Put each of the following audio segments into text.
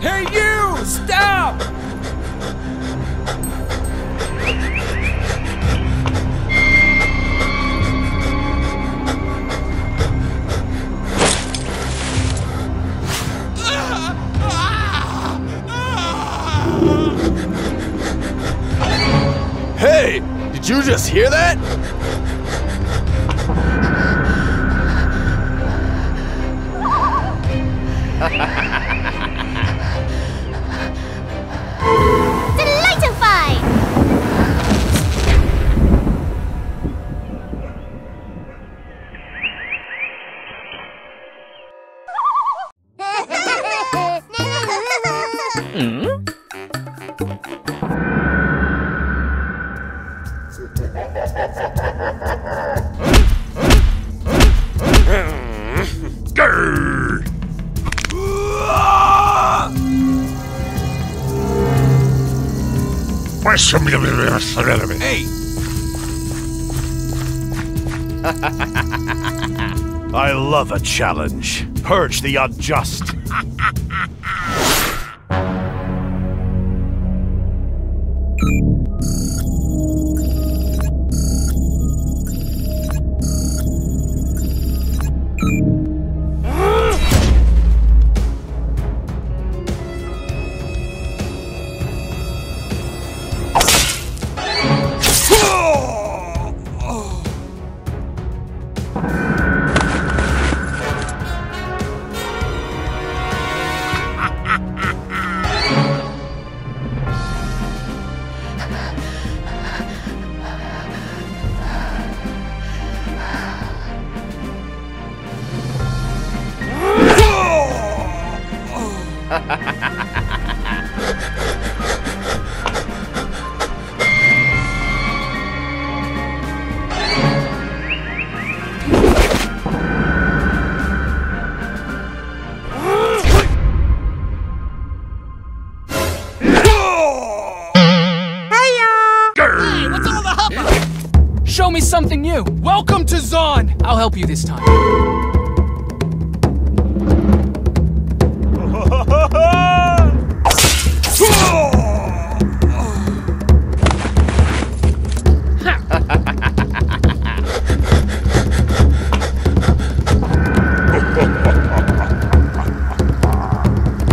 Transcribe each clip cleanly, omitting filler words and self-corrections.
Hey, you! Stop! Hey! Did you just hear that? Hey! I love a challenge. Purge the unjust. Something new. Welcome to Zon. I'll help you this time.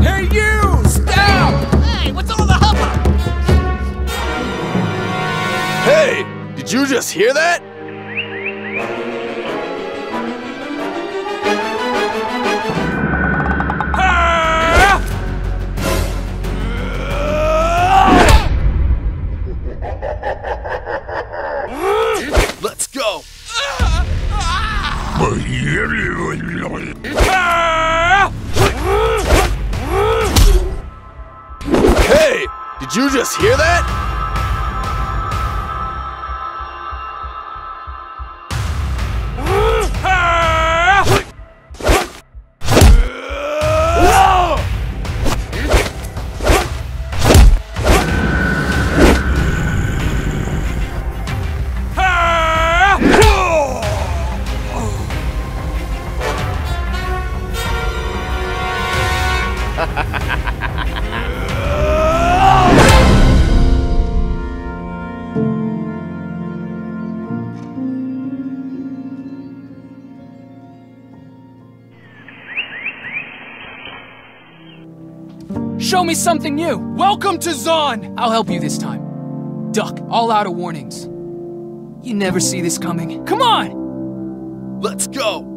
Hey, you! Stop! Hey, what's all the hubbub? Hey, did you just hear that? Hey, did you just hear that? Show me something new. Welcome to Zon. I'll help you this time. Duck all out of warnings. You never see this coming. Come on! Let's go!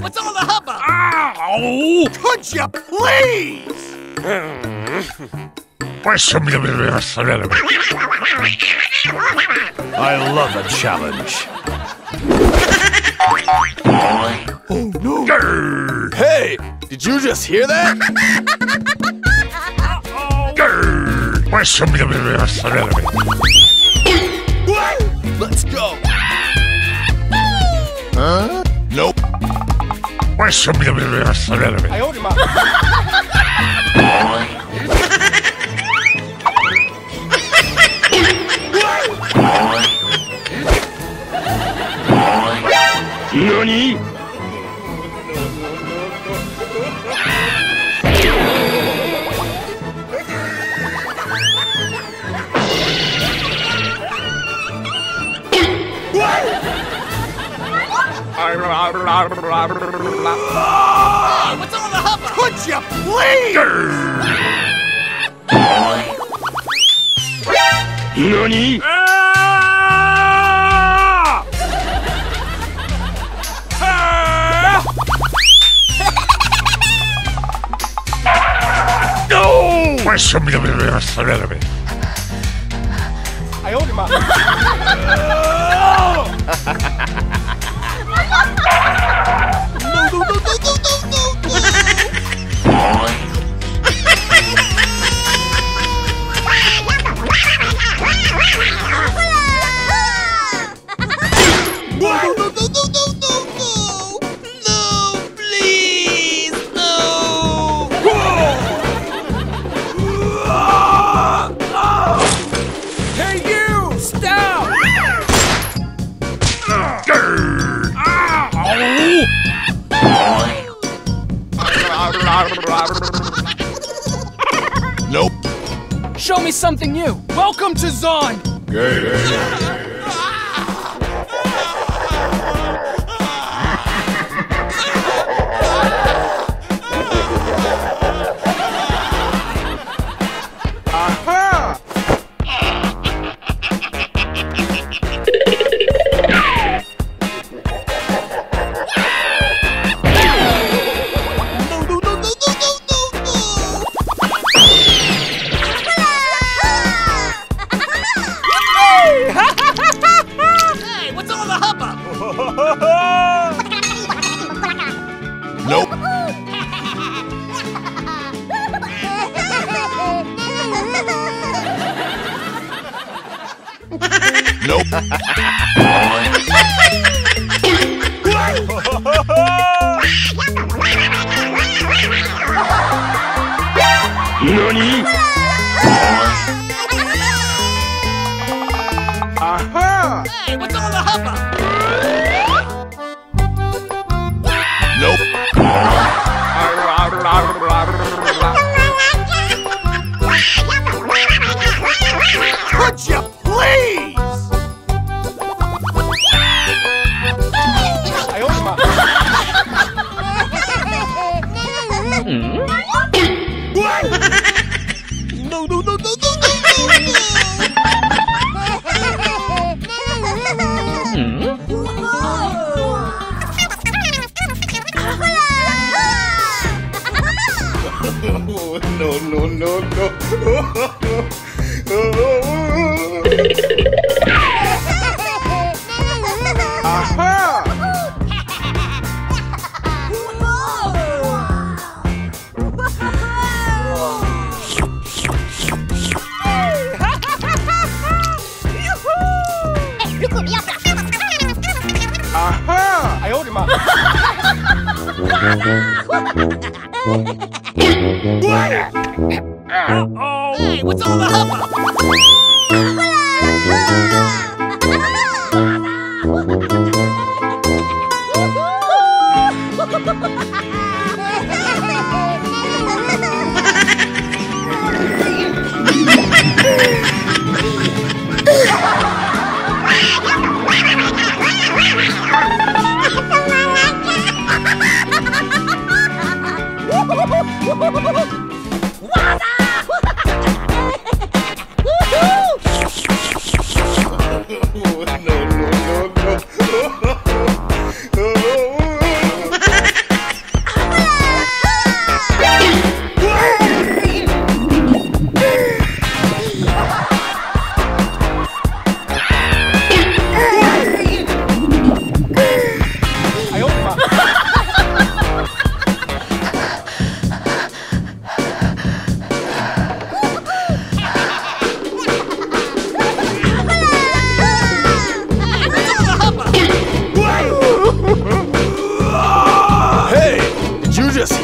What's all the hubbub? Ow! Could you please? I love a challenge. Oh no! Grr. Hey, did you just hear that? Grr. Let's go. Huh? Nope. I hold him up. NANI?! Oh, what's all the hubba? Could you please? NANI?! I hold him up. Nope. Show me something new. Welcome to Zon.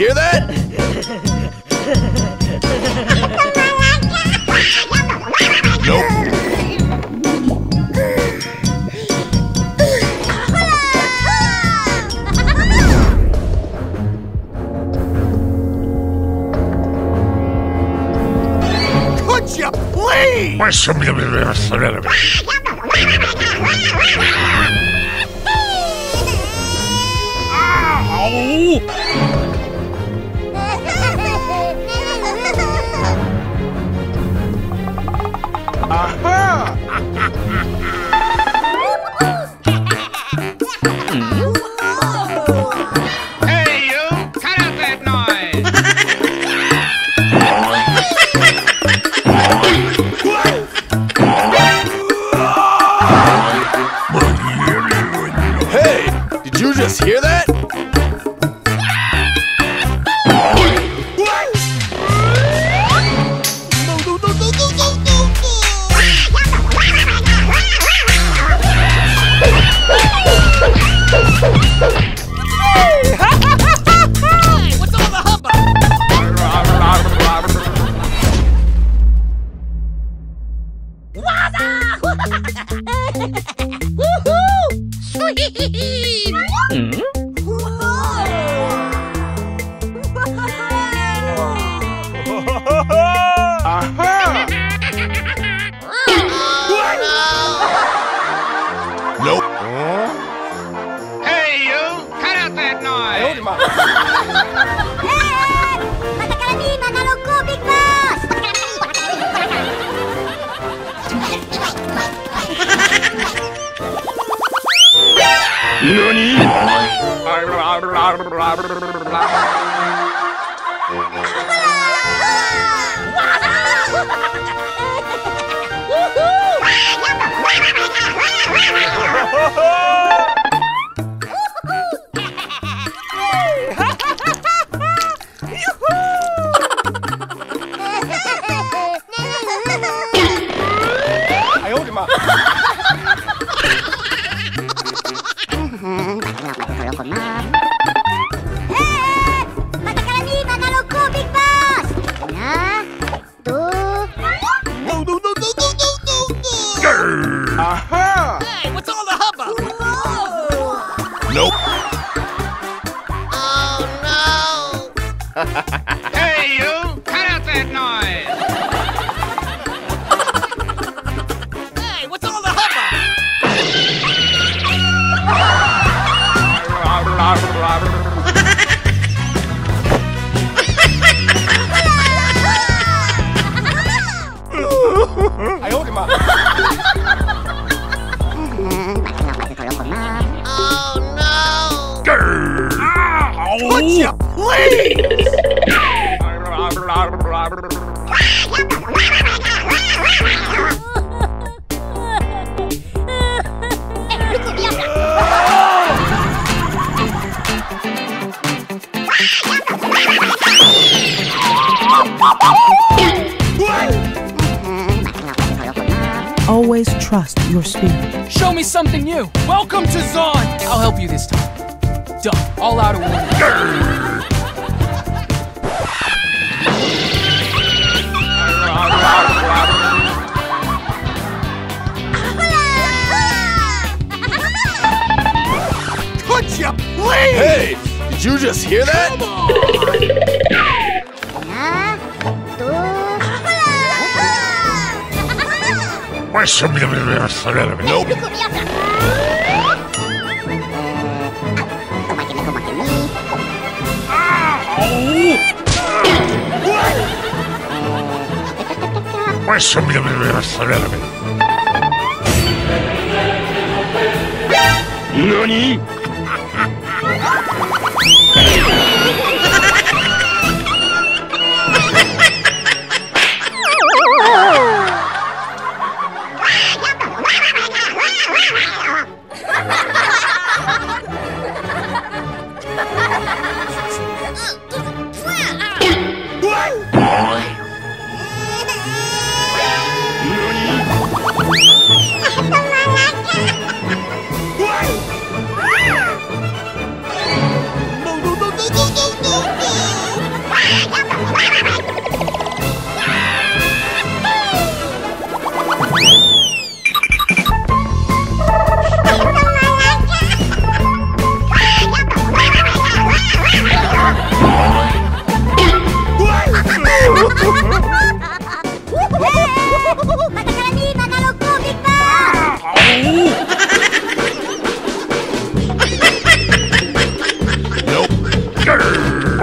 Hear that? Nope.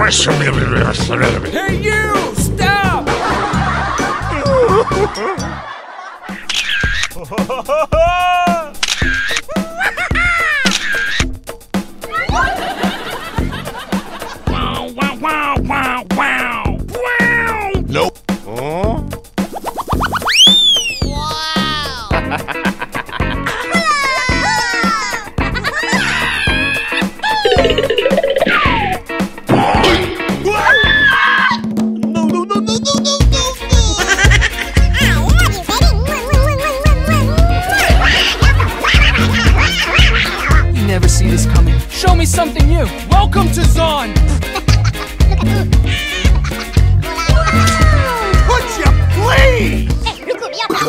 Hey, you! Stop! Wow, wow, wow, wow, wow! Wow! Nope. Huh? Something new. Welcome to Zon. Would you please? Oh,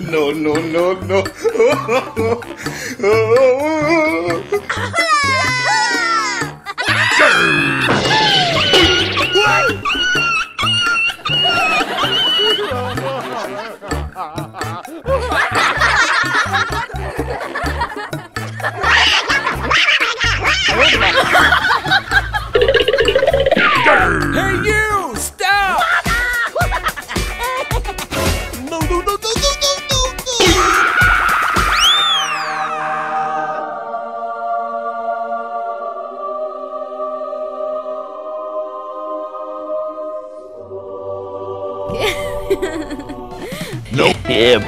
no, no, no, no. Hey, you! Stop! No, no, no, no, no, no, no, no! Nope. Yeah, boy.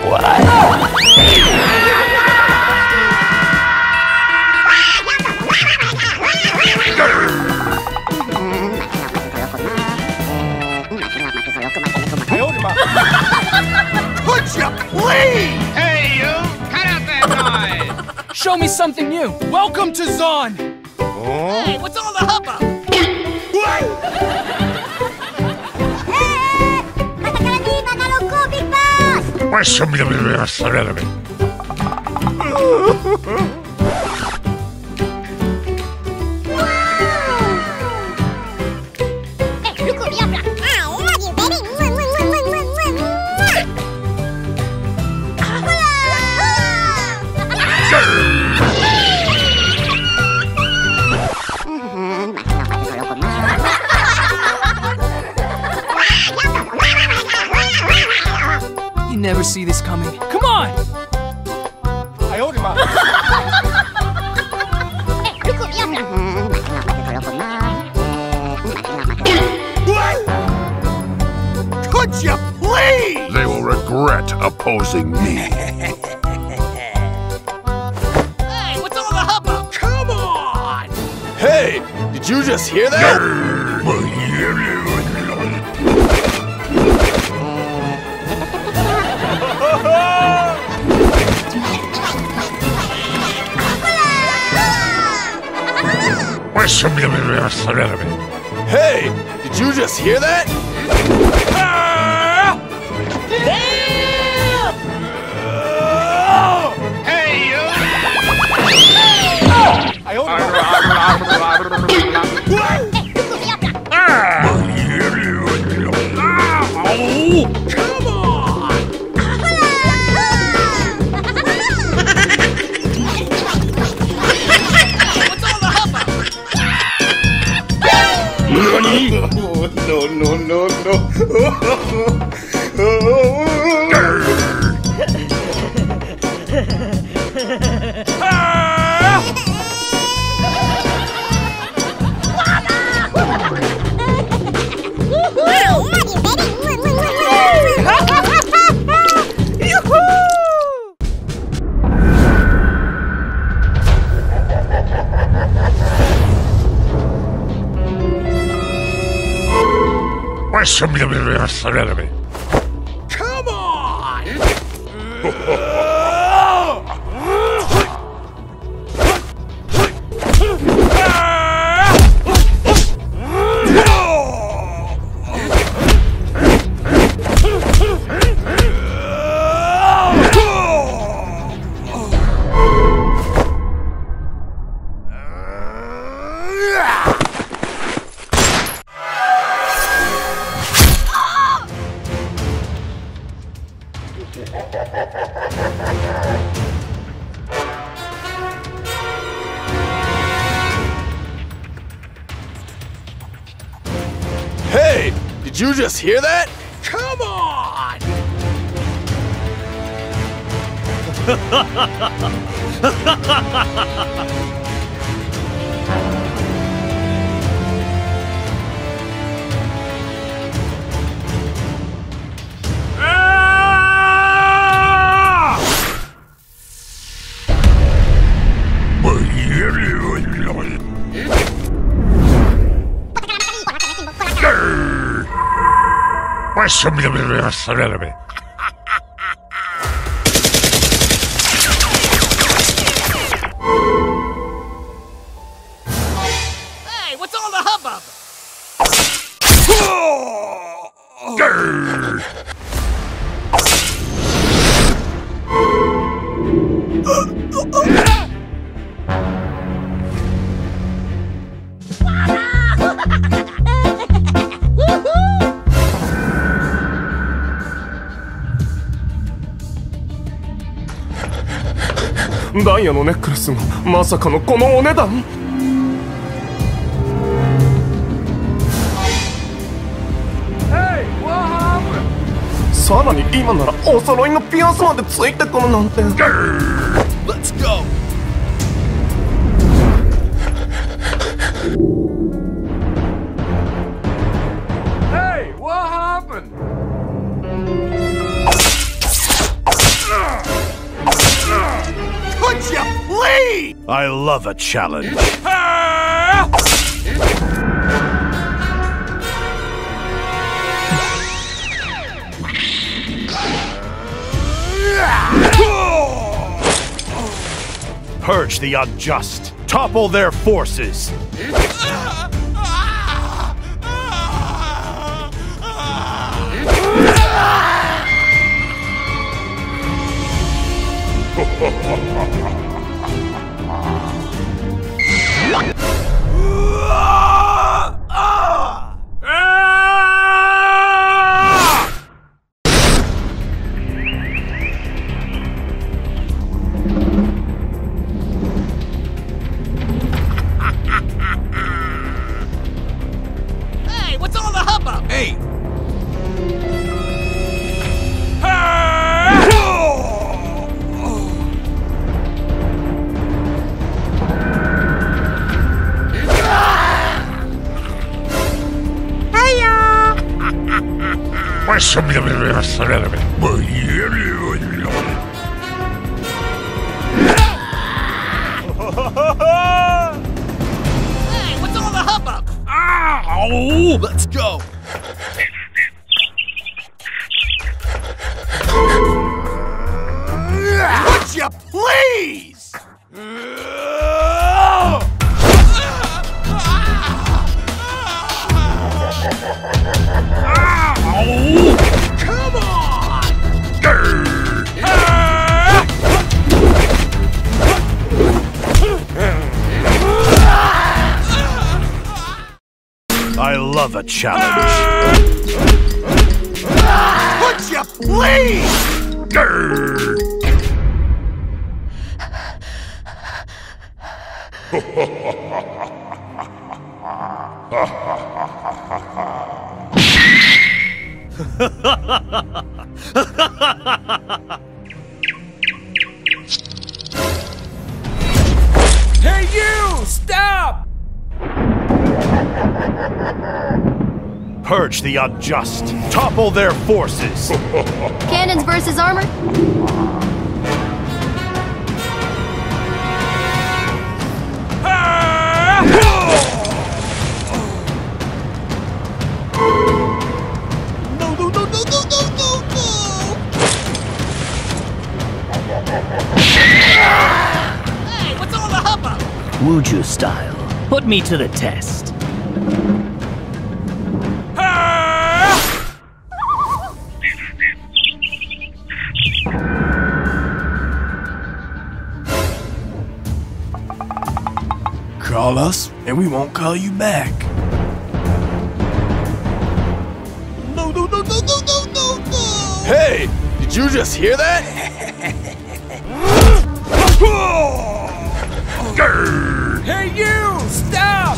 Would you please? Hey, you! Cut out that noise! Show me something new. Welcome to Zon. Oh? Hey, what's all the hubba? Hey! Never see this coming. Come on! Ionia. What? Could you please? They will regret opposing me. Hey, what's all the hubbub? Come on! Hey, did you just hear that? Hey, did you just hear that? Hey, you! Oh, come on! Oh, no, no, no, no. Come on! Ha, ha, ha, ha, ha. you just hear that? Come on! Hey, what's all the hubbub?ダイヤのネックレスがまさかのこのお値段。さらに今ならお揃いのピアスまでついてくるなんて。Let's go. I love a challenge. Purge the unjust. Topple their forces. Let's go! Would you please? Come on! I love a challenge. Would you please? Hey, you! Stop! Purge the unjust. Topple their forces. Cannons versus armor. Wuju style. Put me to the test. Call us, and we won't call you back. No. Hey, did you just hear that? Hey, you! Stop!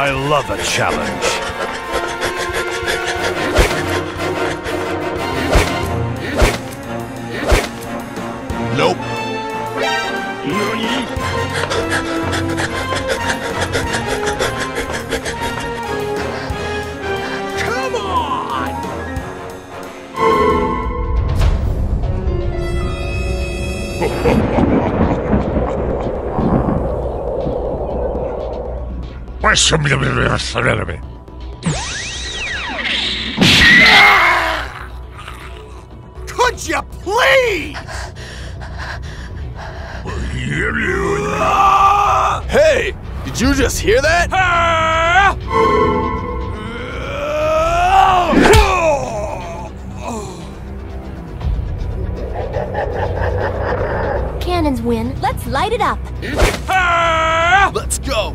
I love a challenge. Could you please? Hey, did you just hear that? Cannons win. Let's light it up. Let's go.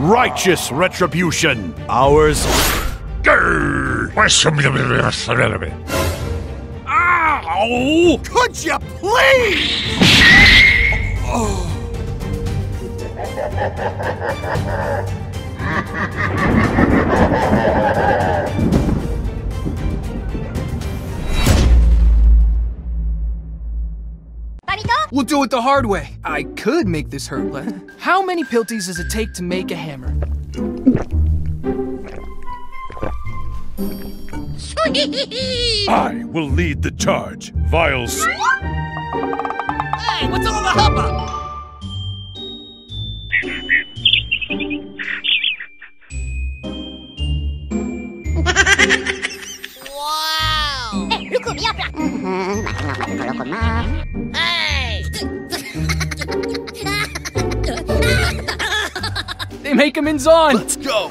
Righteous retribution. Ours. Ow! Could you please? We'll do it the hard way. I could make this hurt, but how many pilties does it take to make a hammer? I will lead the charge, Viles. Hey, what's all the hubbub? Wow! Hey! They make him in Zon! Let's go!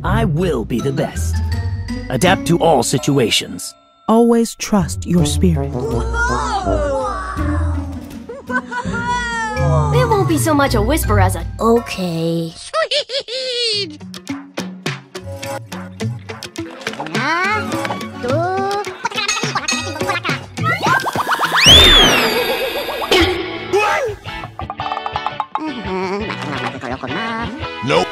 I will be the best. Adapt to all situations. Always trust your spirit. It won't be so much a whisper as a okay. Nope.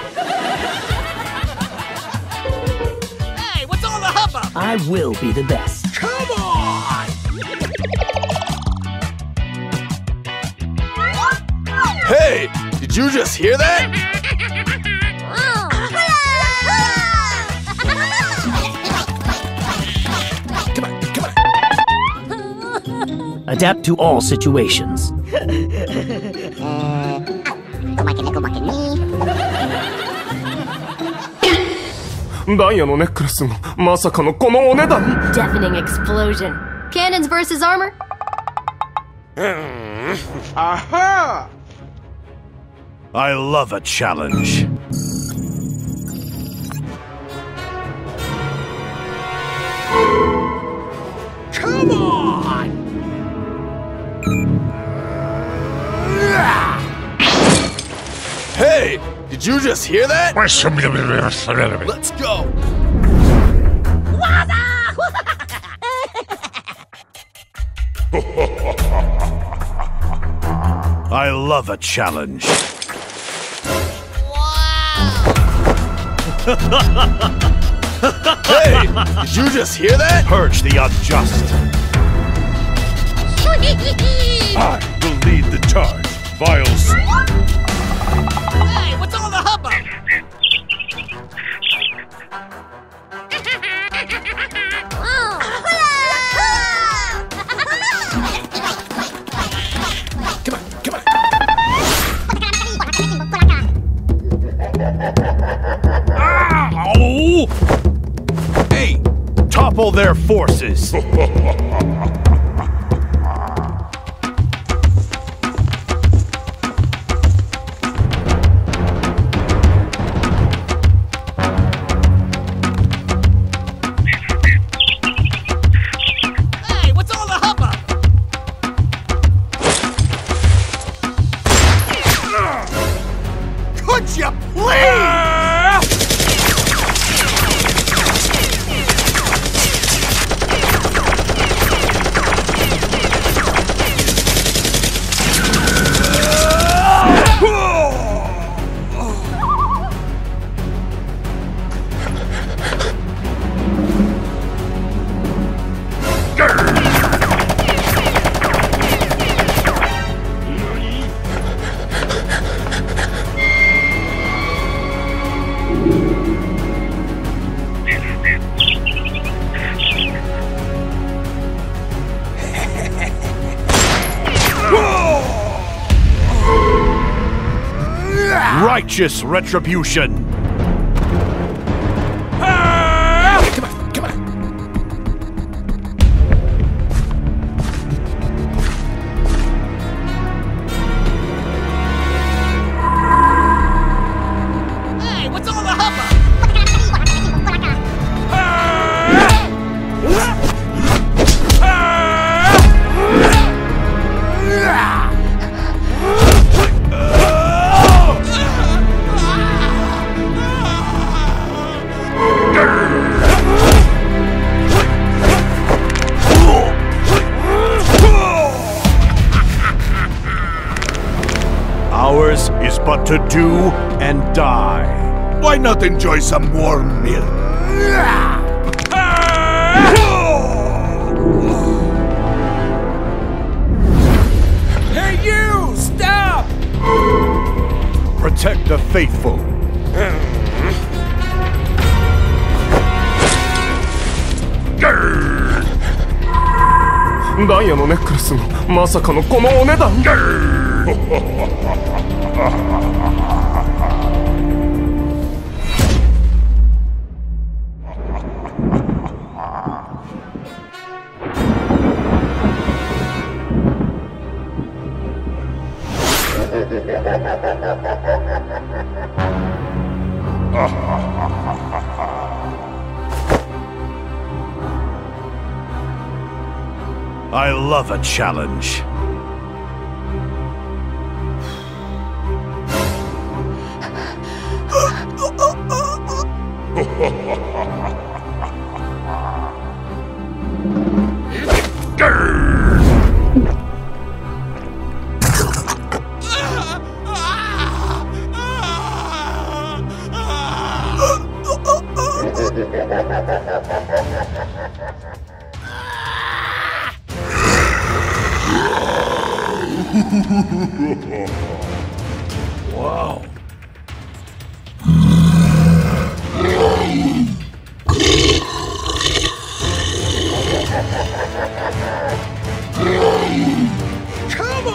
Hey, what's all the hubbub? I will be the best. Come on! Hey, did you just hear that? Come on, come on. Adapt to all situations. Deafening explosion. Cannons versus armor? Aha! I love a challenge. Come on! Hey! Did you just hear that? Let's go. I love a challenge. Wow. Hey! Did you just hear that? Purge the unjust. I will lead the charge, Viles. Hey, what's all the hubbub? Come on, come on. Ow! Topple their forces. Righteous retribution. To do and die. Why not enjoy some warm milk? Hey, you! Stop! Protect the faithful. I love a challenge. Wow. Come on.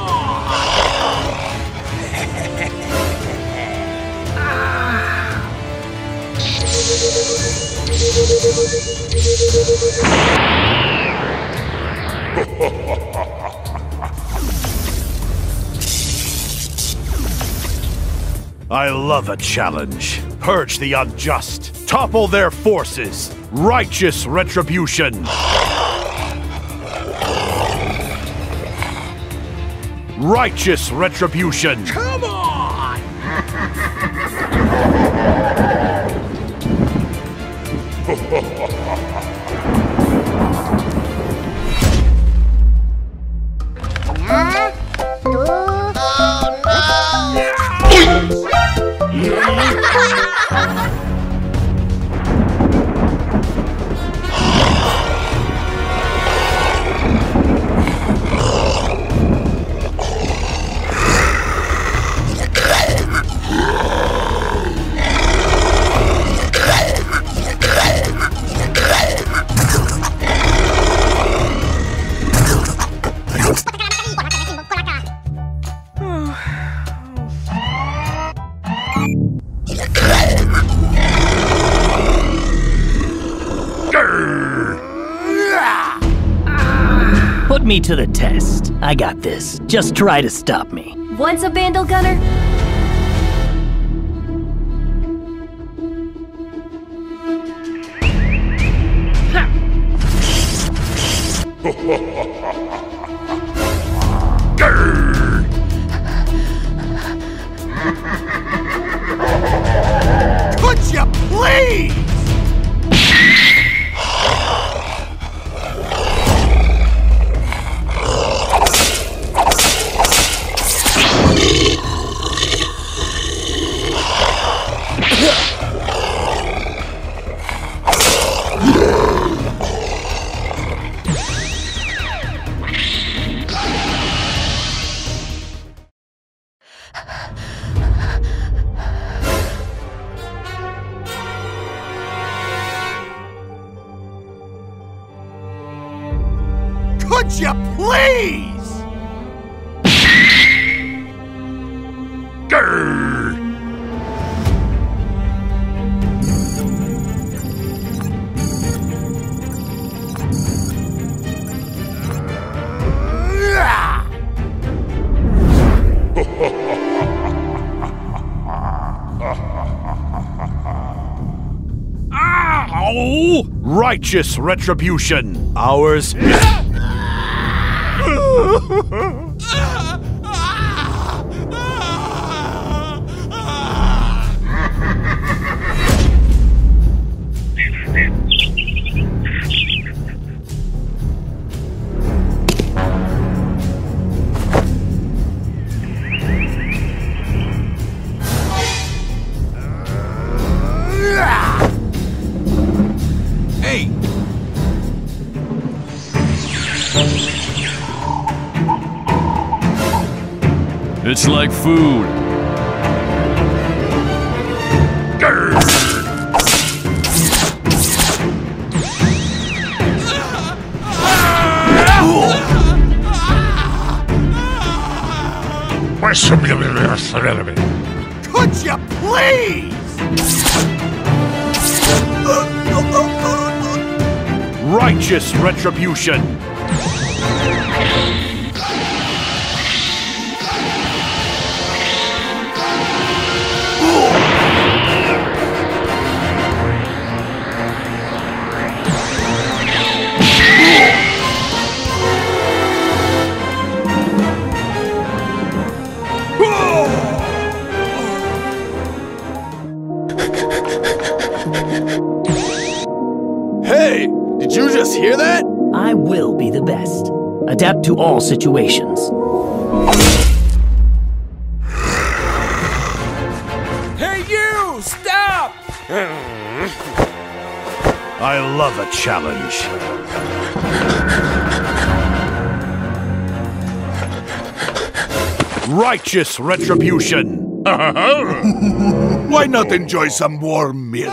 I love a challenge. Purge the unjust. Topple their forces. Righteous retribution. Righteous retribution. Come on! Me to the test. I got this. Just try to stop me. Once a Vandal Gunner. Could you please? Righteous retribution. Ours. It's like food. Could you please? Righteous retribution. Hear that? I will be the best. Adapt to all situations. Hey you! Stop! I love a challenge. Righteous retribution. Why not enjoy some warm milk?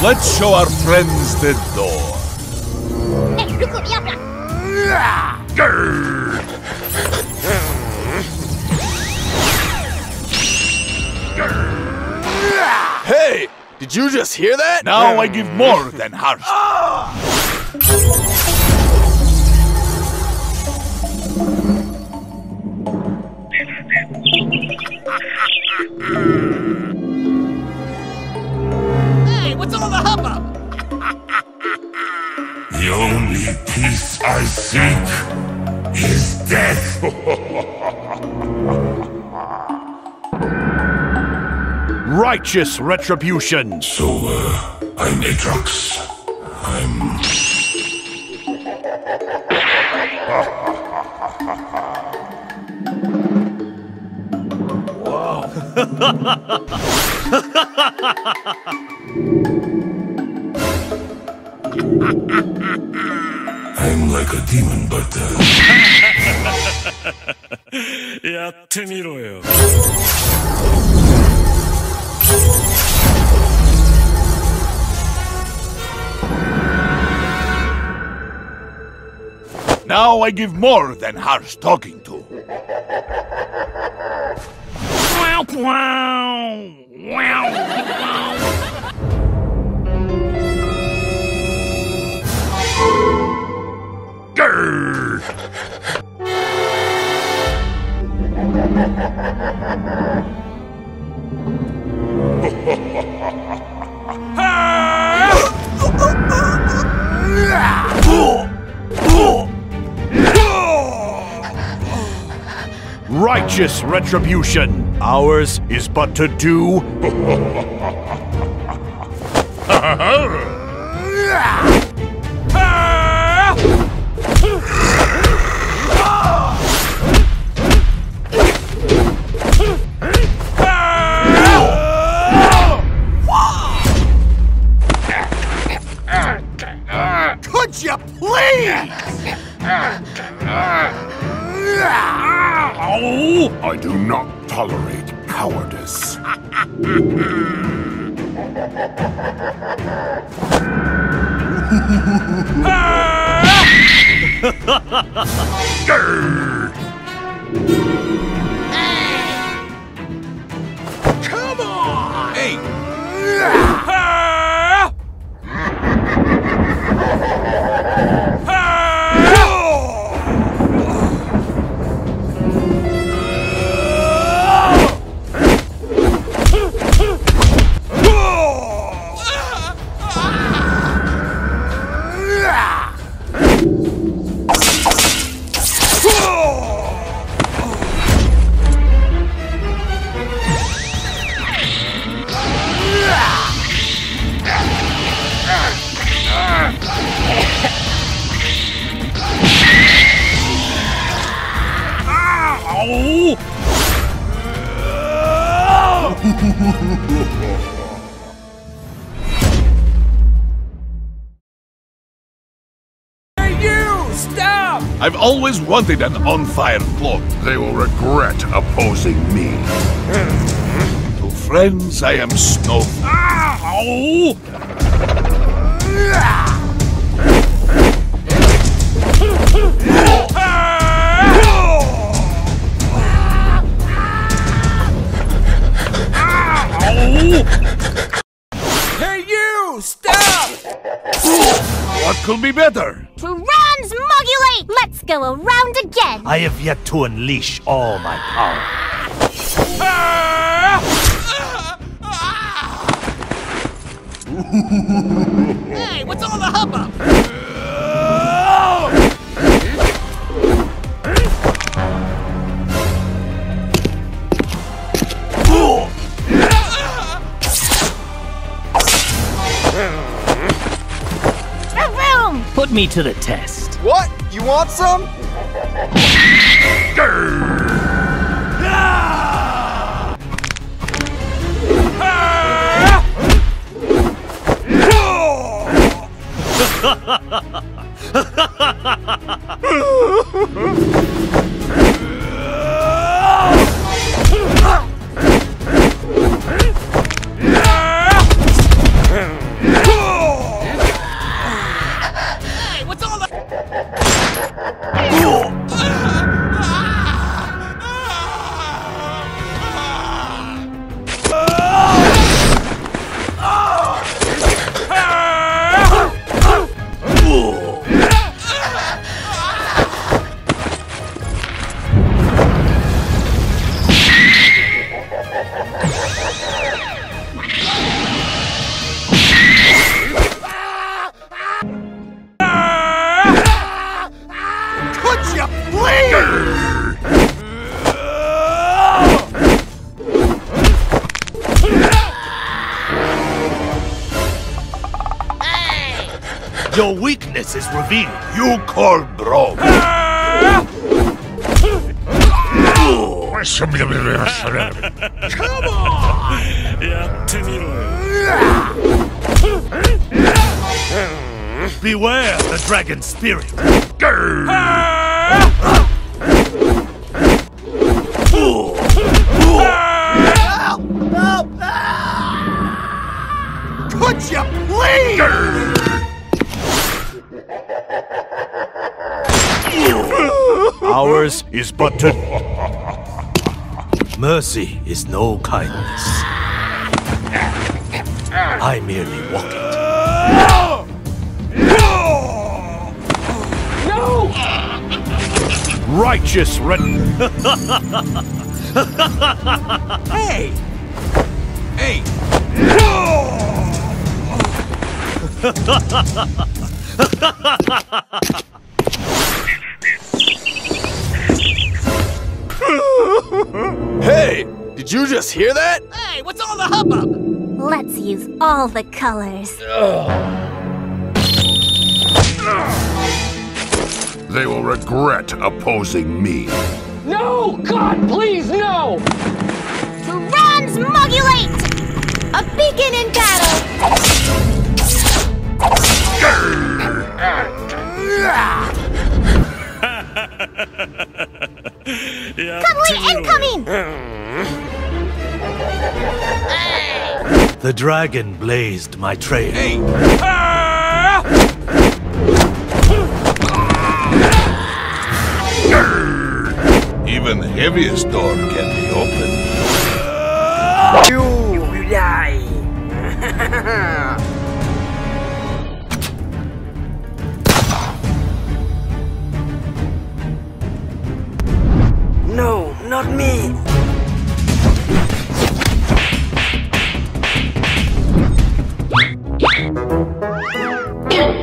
Let's show our friends the door. Hey, did you just hear that? Now I give more than harsh. seek his death. Righteous retribution. So, I'm Aatrox. I'm like a demon, but 야트미로요. Now I give more than harsh talking to. Wow! Wow! Wow! Righteous retribution. Ours is but to do. Could you please? I do not tolerate cowardice. Come on! Hey! I've always wanted an on-fire cloak. They will regret opposing me. To friends, I am Snow. Hey you! Stop! What could be better? Transmogulate! Let's go around again! I have yet to unleash all my power. Hey, what's all the hubbub? Put me to the test. What? You want some? you, please! Your weakness is revealed. You call bro. Come on! Yeah, beware the dragon spirit. Could you please? Ours is but to... Mercy is no kindness. I merely walk it. No! Righteous written. Hey! Hey! Hey! Did you just hear that? Hey, what's all the hubbub? Let's use all the colors. They will regret opposing me. No! God, please, no! Transmogulate! A beacon in battle! Yeah, incoming! The dragon blazed my trail. Hey. Even the heaviest door can be opened. You die! No, not me!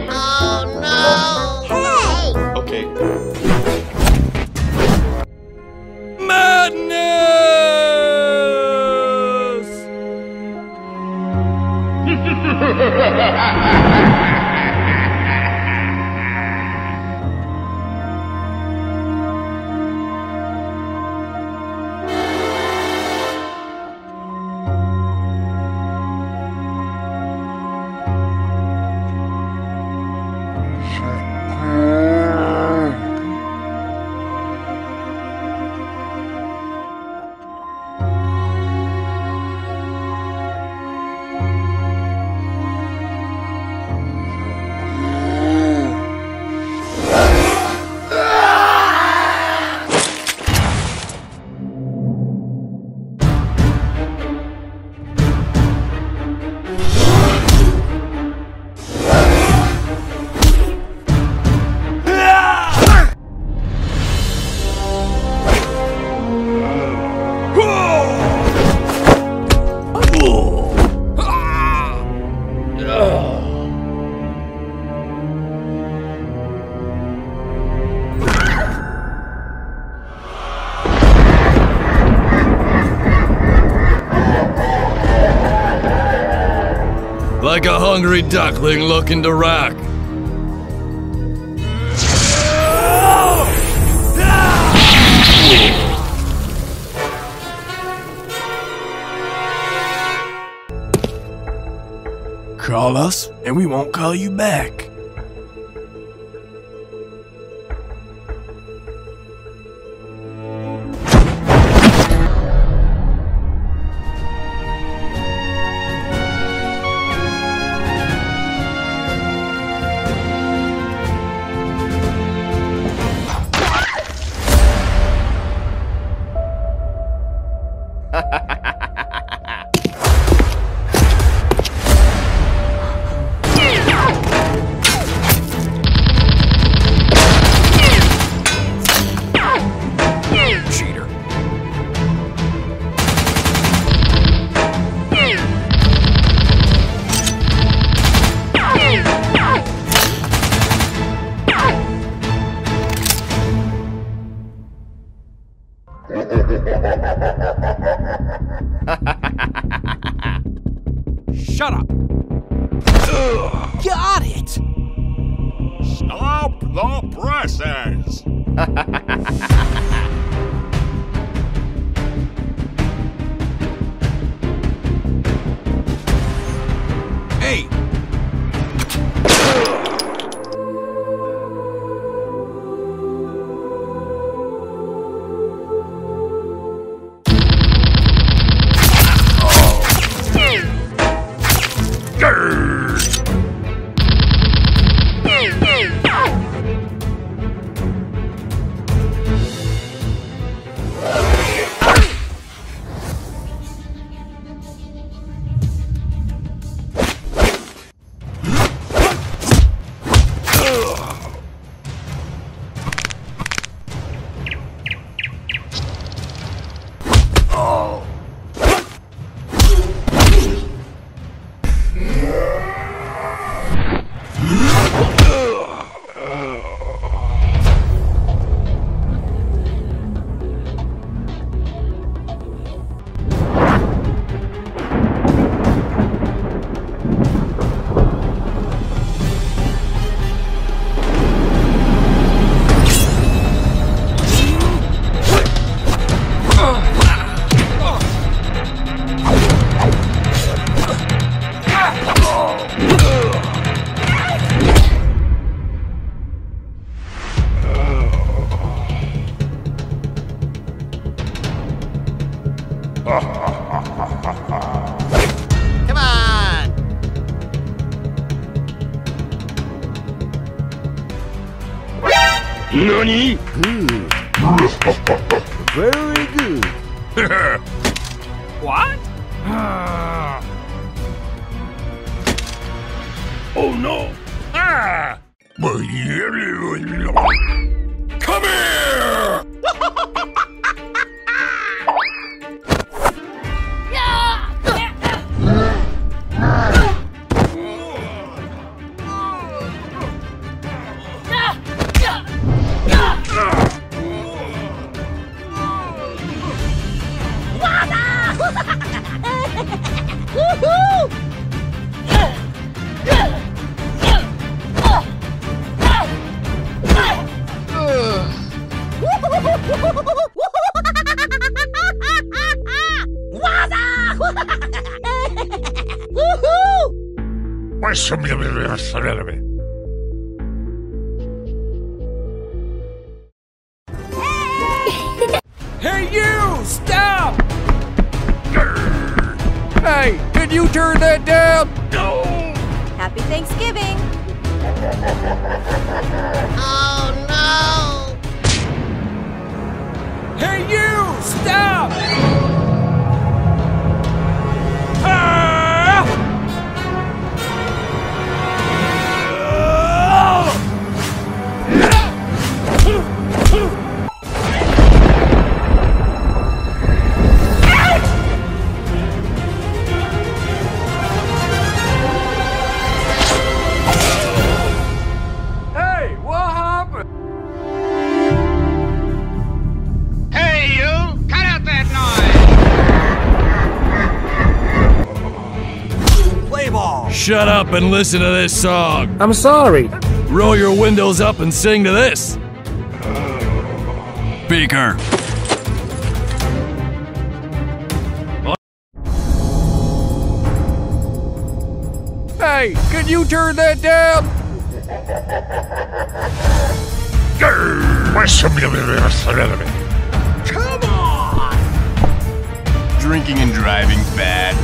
Oh no! Hey! Okay. Madness! Like a hungry duckling looking to rack. Call us, and we won't call you back. Shut up! Got it! Stop the presses! Hey! Nani? Good. Very good. What? Oh no! Ah! Come here! Hey, you! Stop! Hey, did you turn that down? No! Happy Thanksgiving! Oh, no! Hey, you! Stop! Shut up and listen to this song. I'm sorry. Roll your windows up and sing to this. Beaker. Hey, could you turn that down? Come on! Drinking and driving's bad.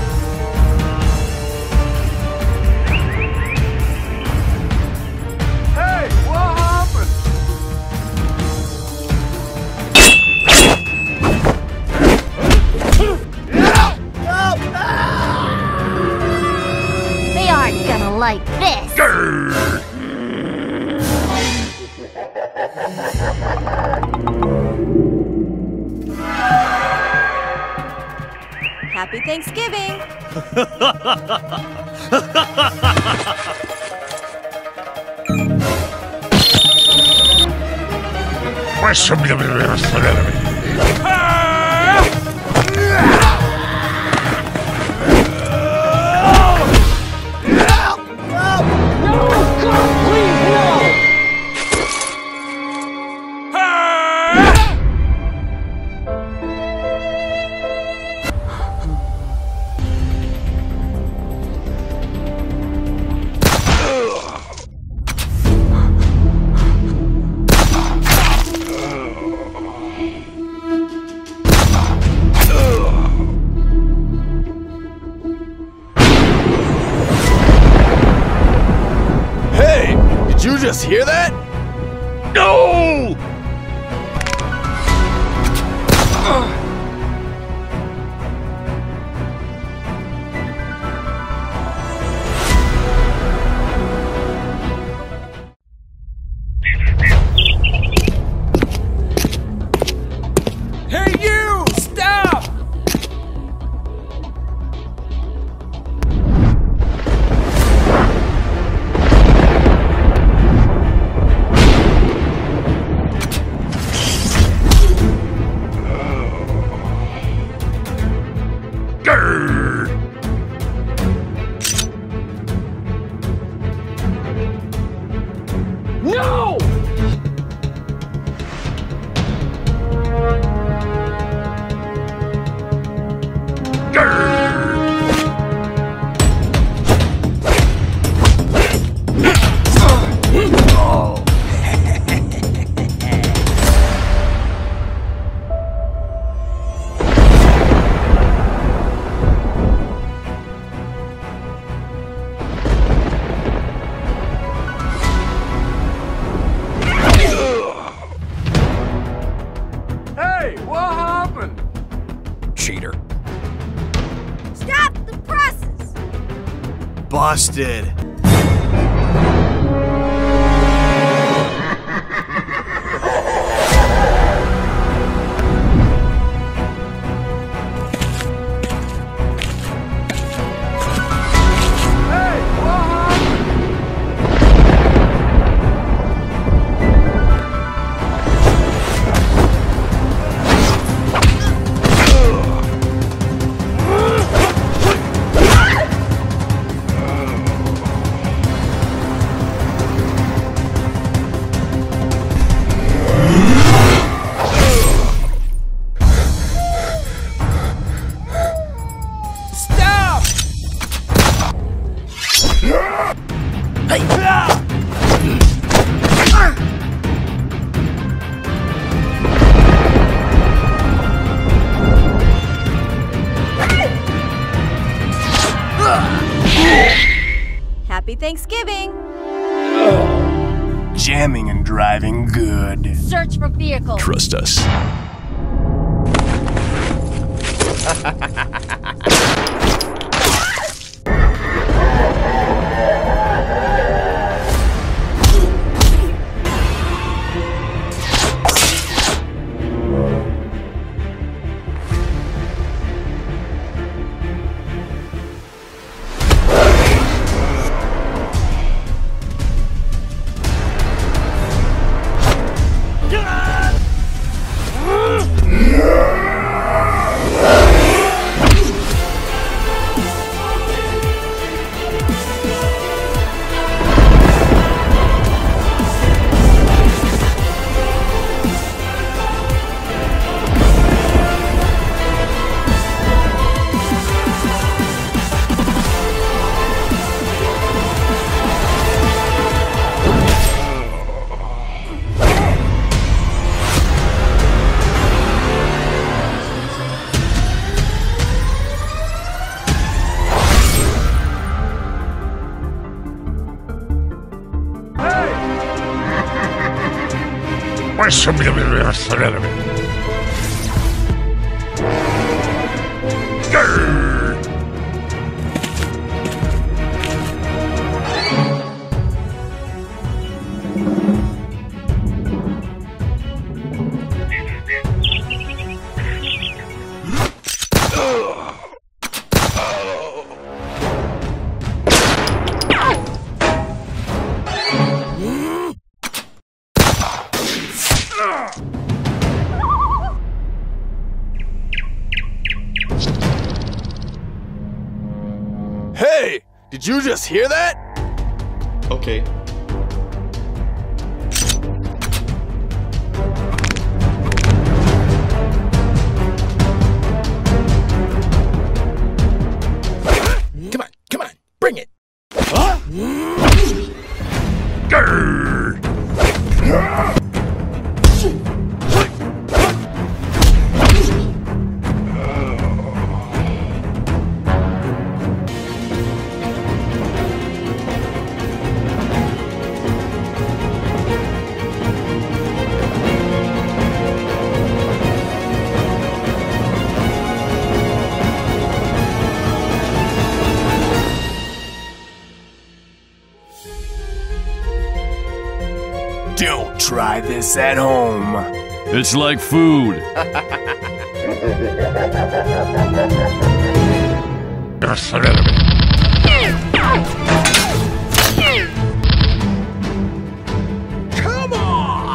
Like this. Happy Thanksgiving. hear that? No! Busted. Happy Thanksgiving! Jamming and driving good. Search for vehicle. Trust us. Did you just hear that? Okay. Come on, come on, bring it! Huh? Grr. Try this at home. It's like food. Come on!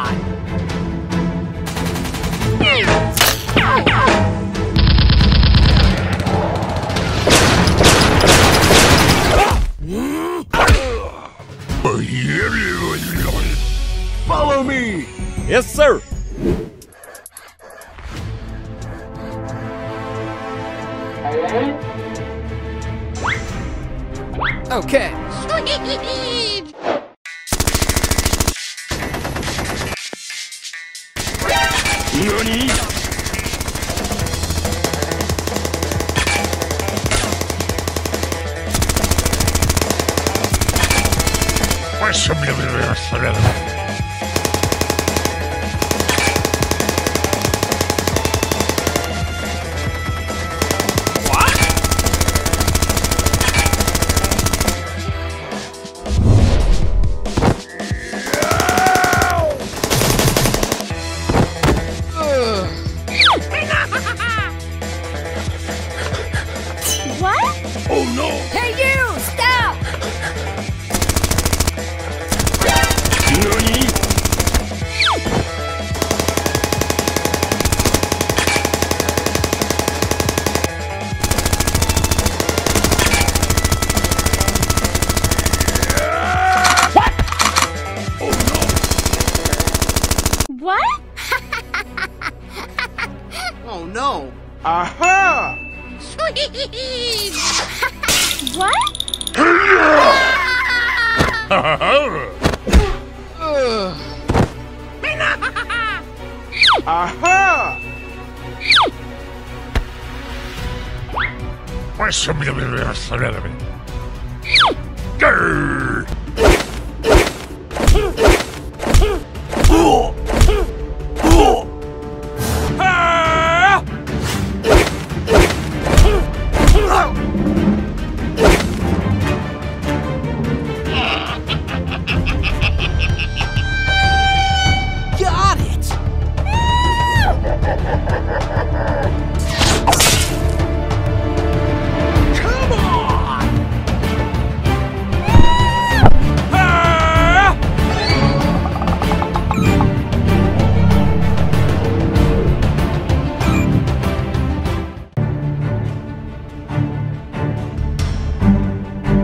Follow me! Yes, sir! Okay. Nani?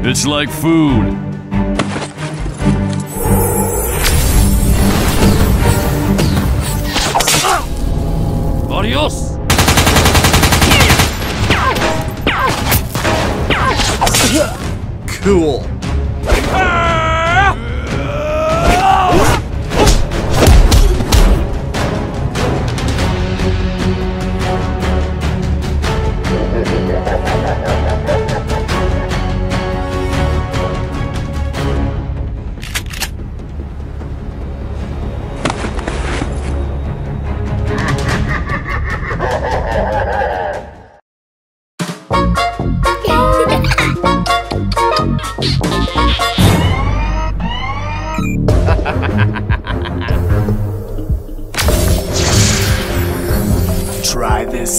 It's like food. Adios! Cool.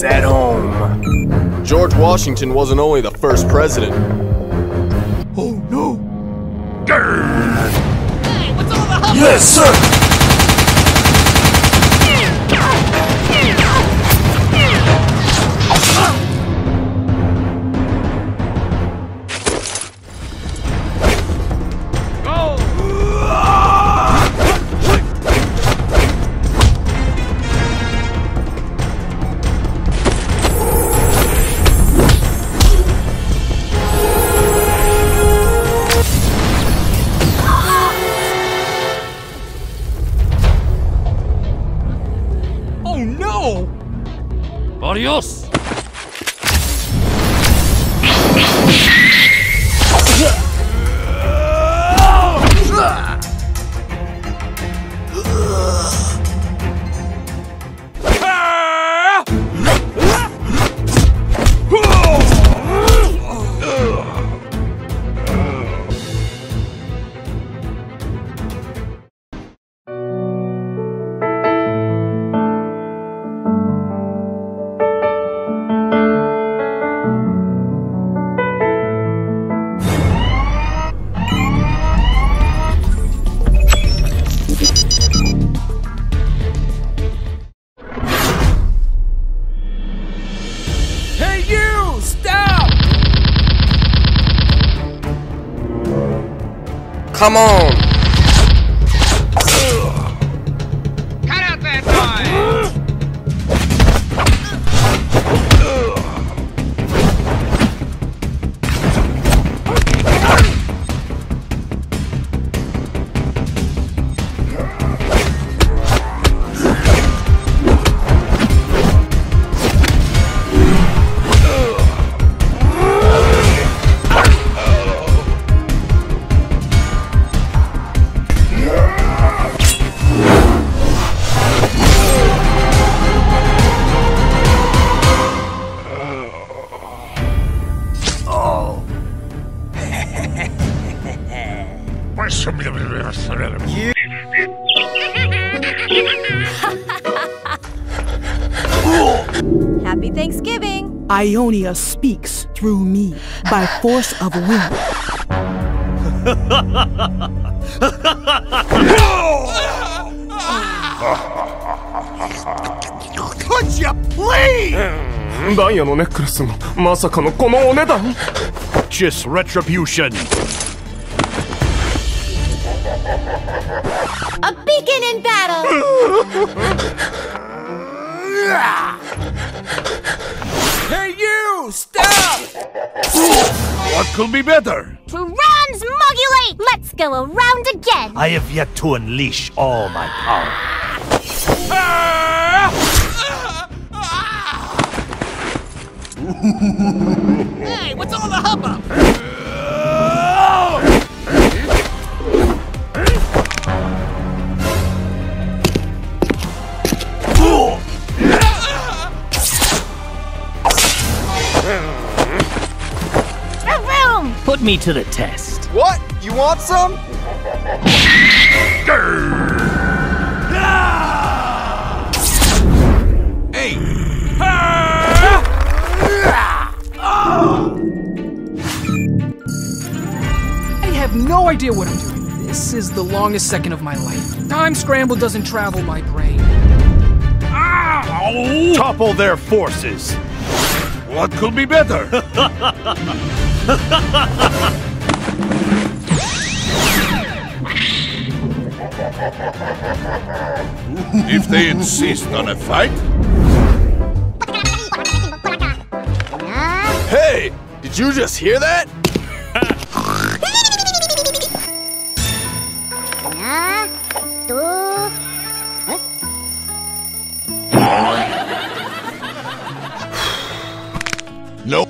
At home. George Washington wasn't only the first president. Oh no! Hey, what's all the hubbub? Yes, sir! Come on! Cut out that Happy Thanksgiving! Ionia speaks through me by force of will. Could you please? Just retribution. A beacon in battle! Hey you! Stop! What could be better? Transmogulate! Let's go around again! I have yet to unleash all my power. Hey, what's all the hubbub? Put me to the test. What? You want some? Hey! I have no idea what I'm doing. This is the longest second of my life. Time scramble doesn't travel my brain. Ow. Topple their forces. What could be better? If they insist on a fight. Hey, did you just hear that? Nope.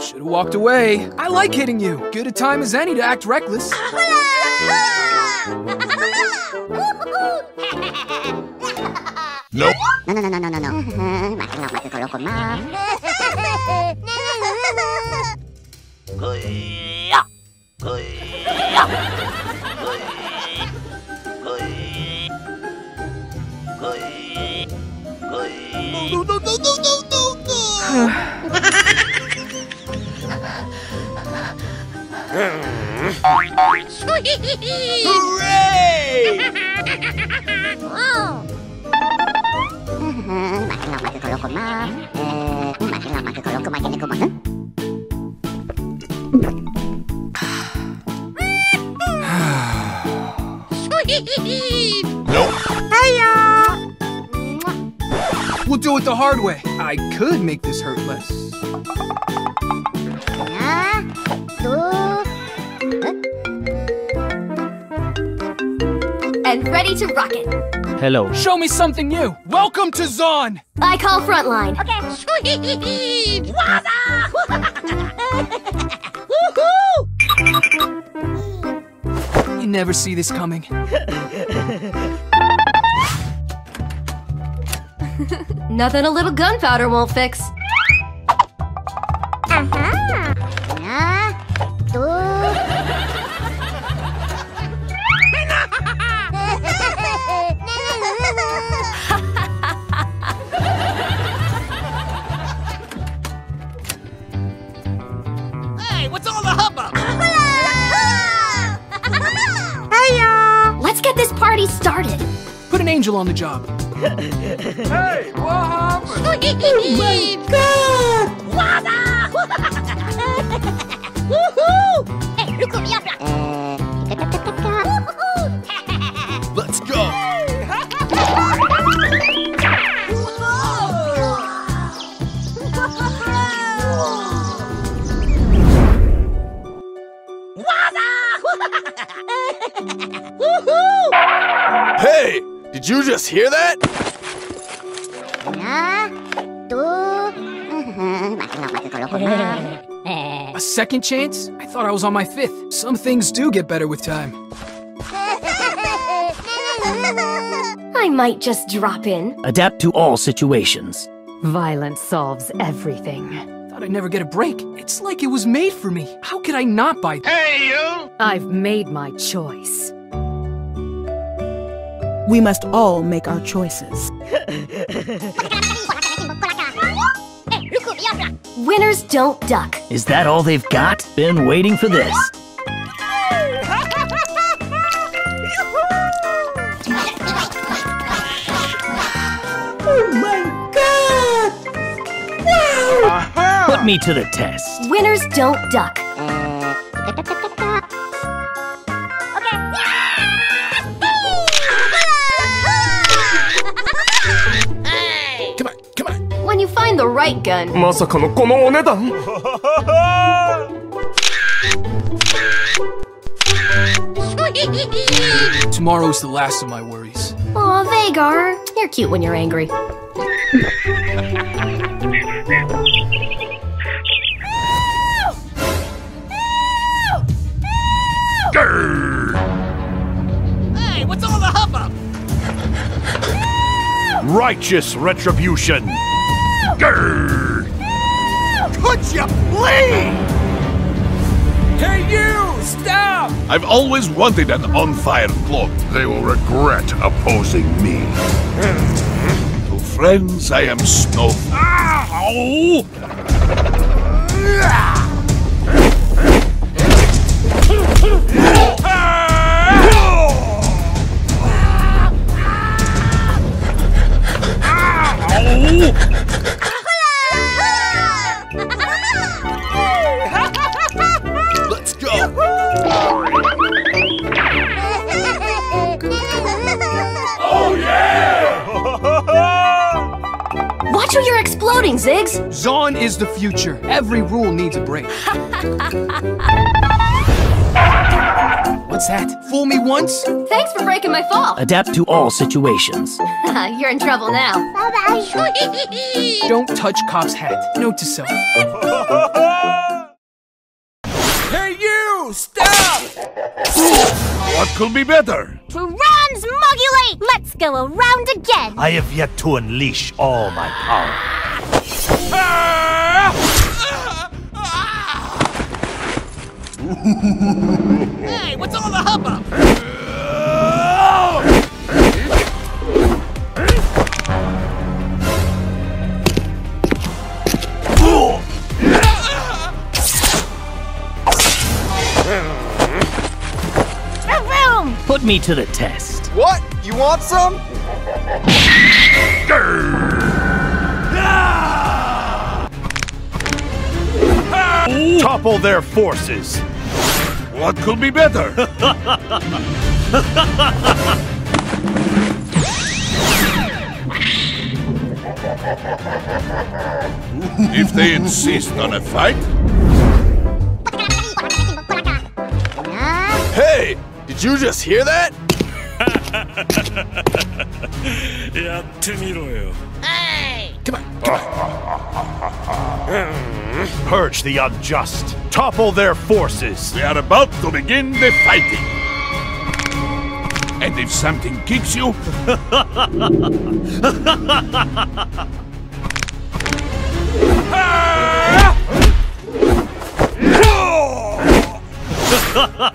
Should've walked away. I like hitting you. Good a time as any to act reckless. Nope. We'll do it the hard way. I could make this hurt less. and ready to rock it. Hello. Show me something new. Welcome to Zon. I call Frontline. Okay. Woohoo! You never see this coming. Nothing a little gunpowder won't fix. Hey, what's all the hubbub? Hiya! Let's get this party started. Put an angel on the job. Hey, what happened? Oh my God! Woohoo! Hey, look at me, Aatrox. Let's go! Woohoo! Hey, did you just hear that? A second chance? I thought I was on my fifth. Some things do get better with time. I might just drop in. Adapt to all situations. Violence solves everything. Thought I'd never get a break. It's like it was made for me. How could I not buy? Hey, you! I've made my choice. We must all make our choices. Winners don't duck. Is that all they've got? Been waiting for this. Oh my God! Wow! Uh-huh. Put me to the test. Winners don't duck. You find the right gun. Tomorrow's the last of my worries. Aw, Vhagar. You're cute when you're angry. Hey, what's all the hubbub? Righteous retribution. Grr. Could you please? Hey, you! Stop! I've always wanted an on-fire club. They will regret opposing me. To friends, I am Snow. Ow! Ow! Watch who you're exploding, Ziggs! Zon is the future. Every rule needs a break. What's that? Fool me once? Thanks for breaking my fall. Adapt to all situations. You're in trouble now. Bye-bye. Don't touch Cop's hat. Note to self. Hey, you! Stop! What could be better? Transmogulate! Let's go around again! I have yet to unleash all my power. Hey, what's all the hubbub? Put me to the test. What? You want some? Topple their forces. What could be better? If they insist on a fight. Hey! Did you just hear that? Hey! Come on, come on. Purge the unjust. Topple their forces. We are about to begin the fighting. And if something kicks you... Hey,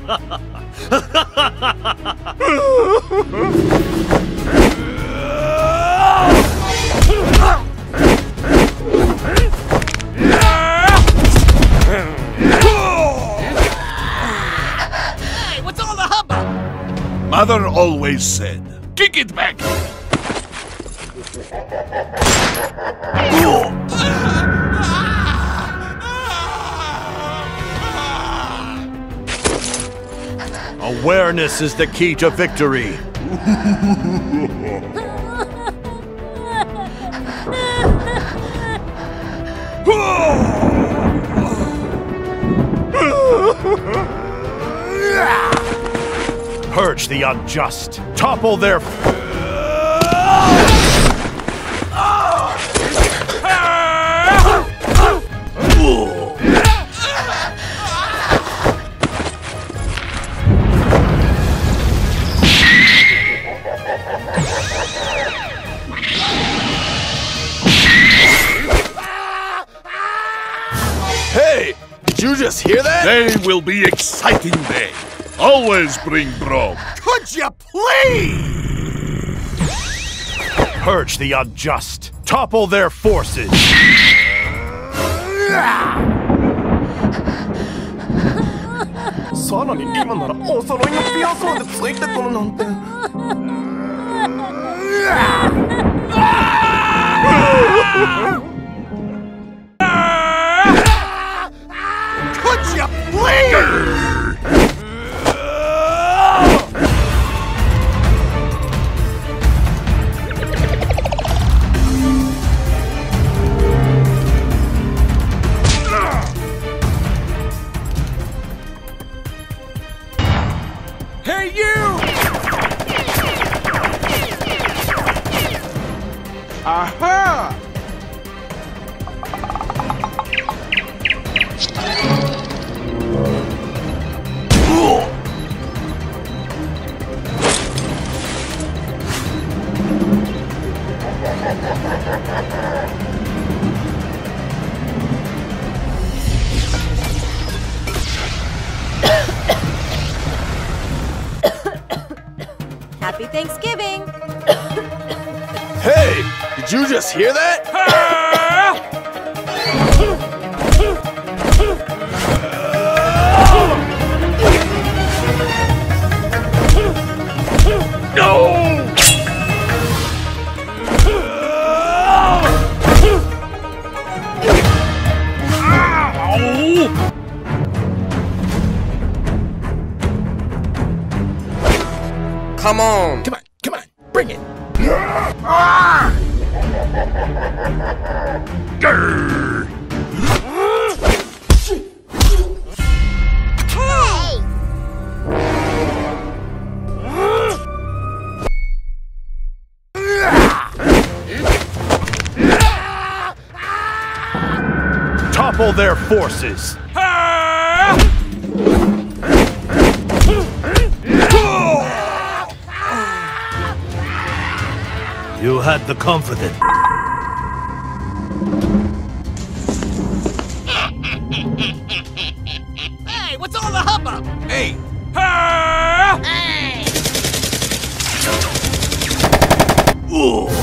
what's all the hubbub? Mother always said, kick it back! Awareness is the key to victory. Purge the unjust. Topple their... Just hear that? They will be exciting day. Always bring bro. Could you please? Purge the unjust. Topple their forces. Hey, you! Aha! Happy Thanksgiving! Hey! Did you just hear that? Come on! Come on! Come on! Bring it! Grr. Hey. Topple their forces! You had the confidence. Hey, what's all the hubbub? Hey! Hey! Ooh. Hey.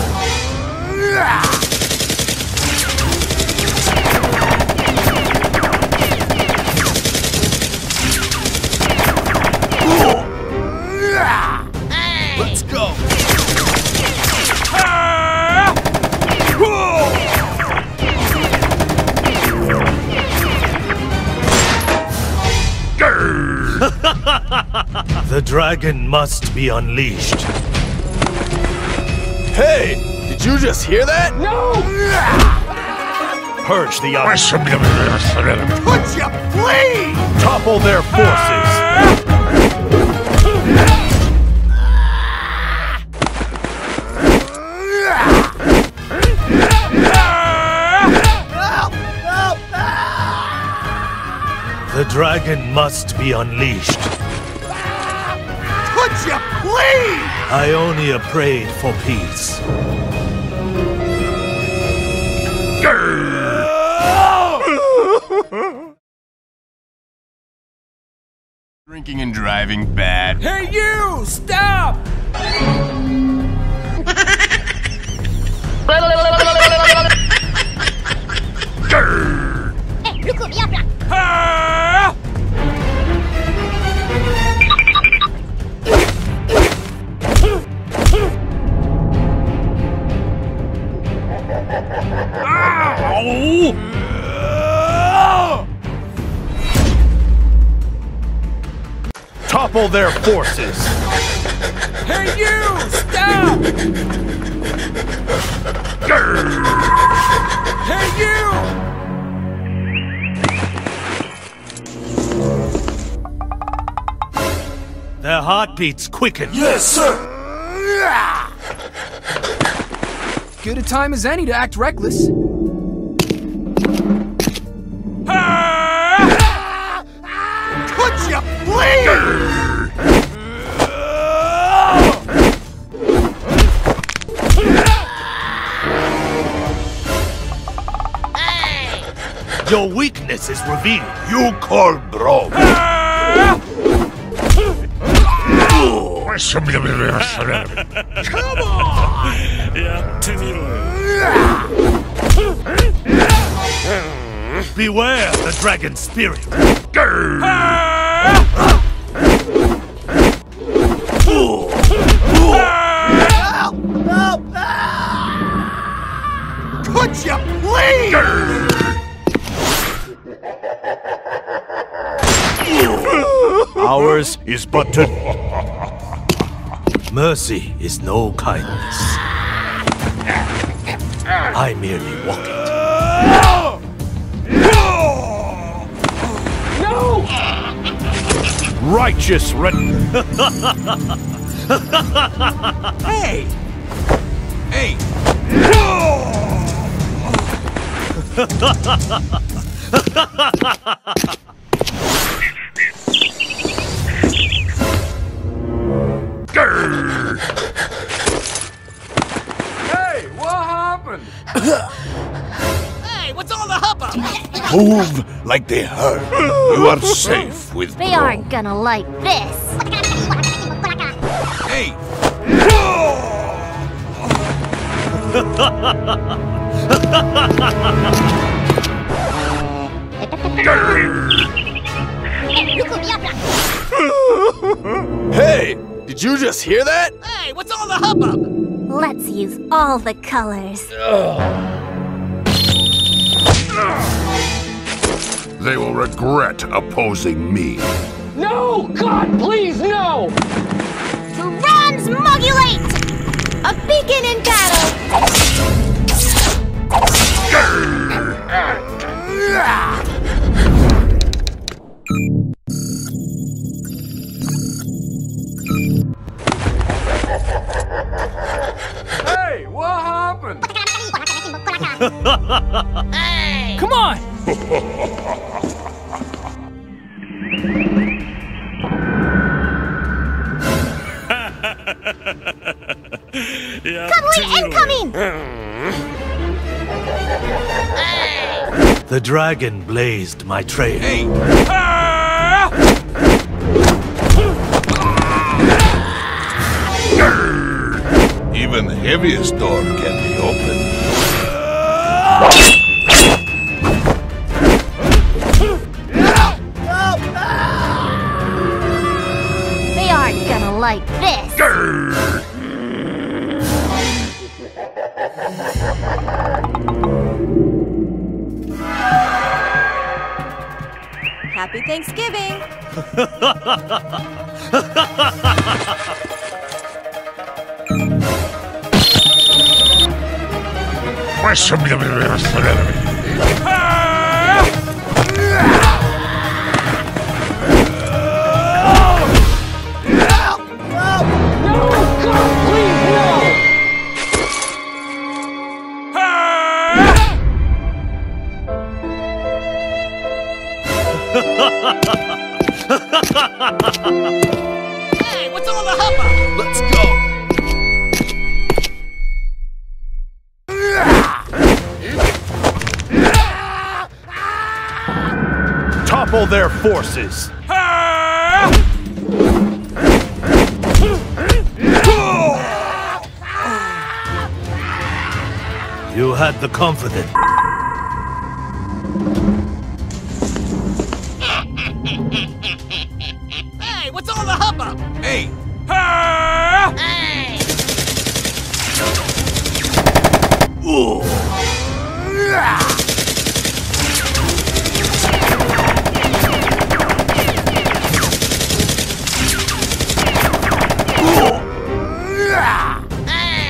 Let's go! The dragon must be unleashed. Hey! Did you just hear that? No! Purge the unjust. Could you please? Topple their forces. dragon must be unleashed. Could you please? Ionia prayed for peace. Drinking and driving bad. Hey you! Stop! Topple their forces. Hey you! Stop! Hey you! Their heartbeats quicken. Yes, sir! Good a time as any to act reckless. Your weakness is revealed. You call bro. Come on! Yeah. Beware the dragon spirit. Could you please? Ours is but to... Mercy is no kindness. I merely walk it. No! Righteous written. Hey! Hey! Hey, what happened? Hey, what's all the hubbub? Move like they heard. You are safe with me. They aren't gonna like this. Hey! Hey! Did you just hear that? Hey, what's all the hubbub? Let's use all the colors. They will regret opposing me. No! God, please, no! Transmogulate! A beacon in battle! Hey, what happened? Hey! Come on! Yeah, incoming! Hey! The dragon blazed my trail. Hey! Even the heaviest door can be opened. They aren't gonna like this. Happy Thanksgiving! No, God, please, no! triple their forces. You had the confidence. Hey, what's all the hubbub? Hey! Hey! Ooh.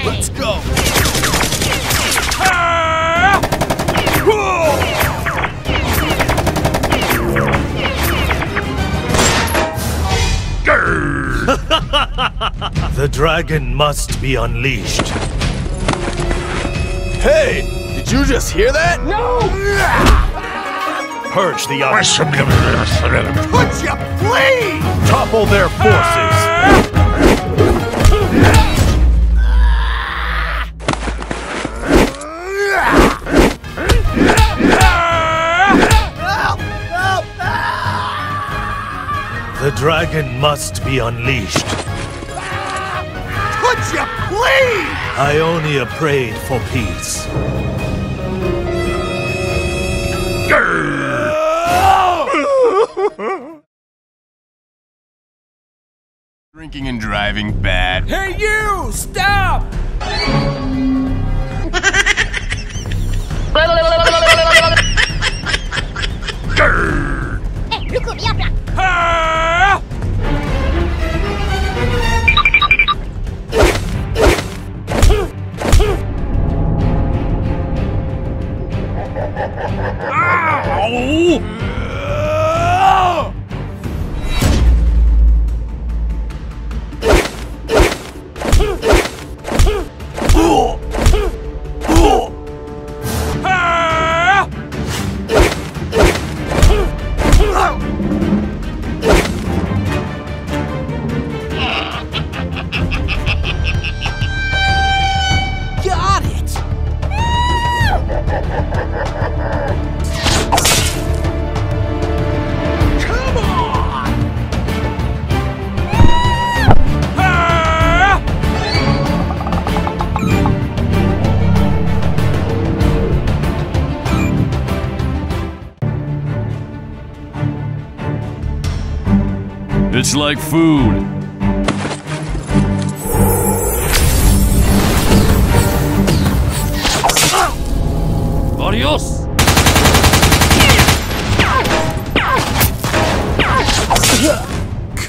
Let's go! The dragon must be unleashed. Hey! Did you just hear that? No! Purge the others. Put you, please! Topple their forces. The dragon must be unleashed. Put you, please! Ionia prayed for peace. Drinking and driving bad. Hey, you! Stop! Hey, look who the Aatrox! It's like food. Adios!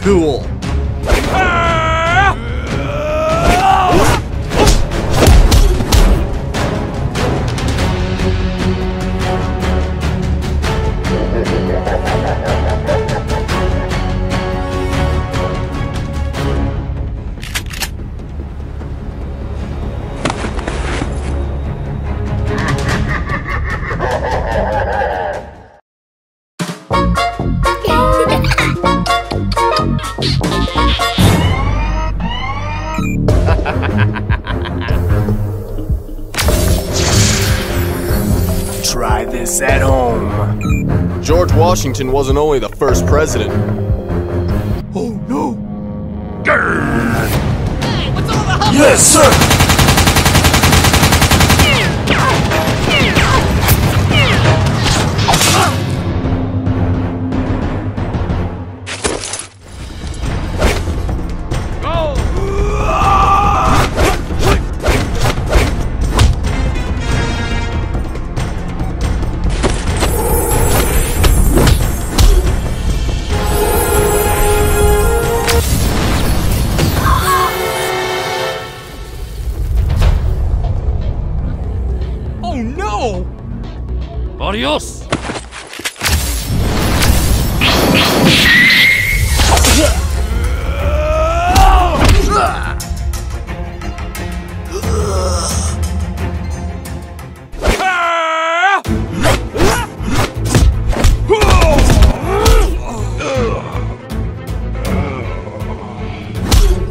Cool. Try this at home. George Washington wasn't only the first president. Oh no! Hey, what's all the hubbub? Yes, sir! Adios!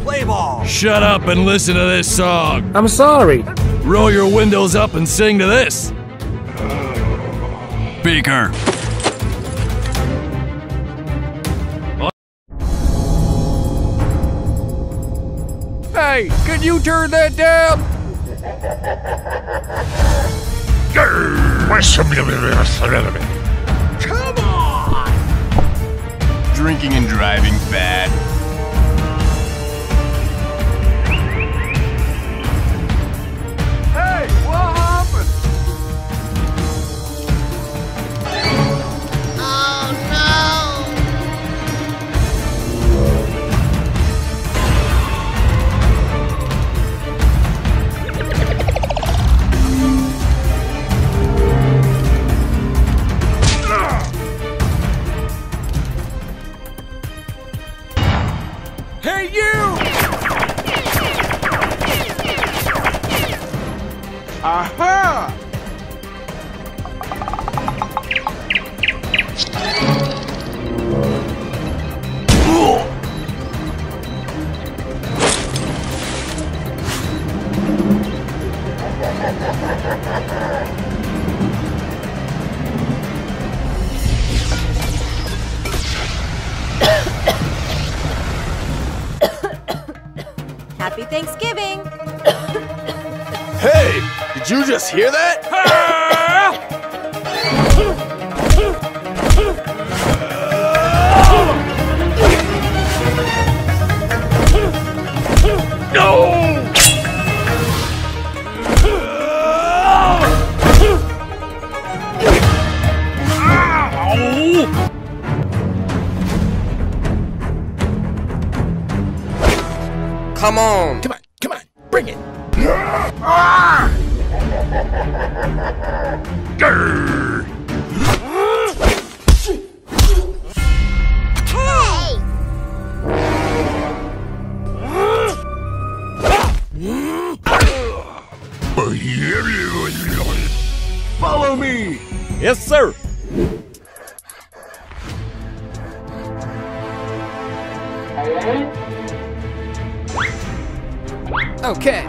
Play ball! Shut up and listen to this song! I'm sorry! Roll your windows up and sing to this! Beaker. Hey, can you turn that down? Come on! Drinking and driving bad. Hey, what happened? Oh no! Aha! Happy Thanksgiving! Hey! Did you just hear that? No! Come on! Come on! Come on! Bring it! Grr. Hey! Follow me! Yes, sir! Okay.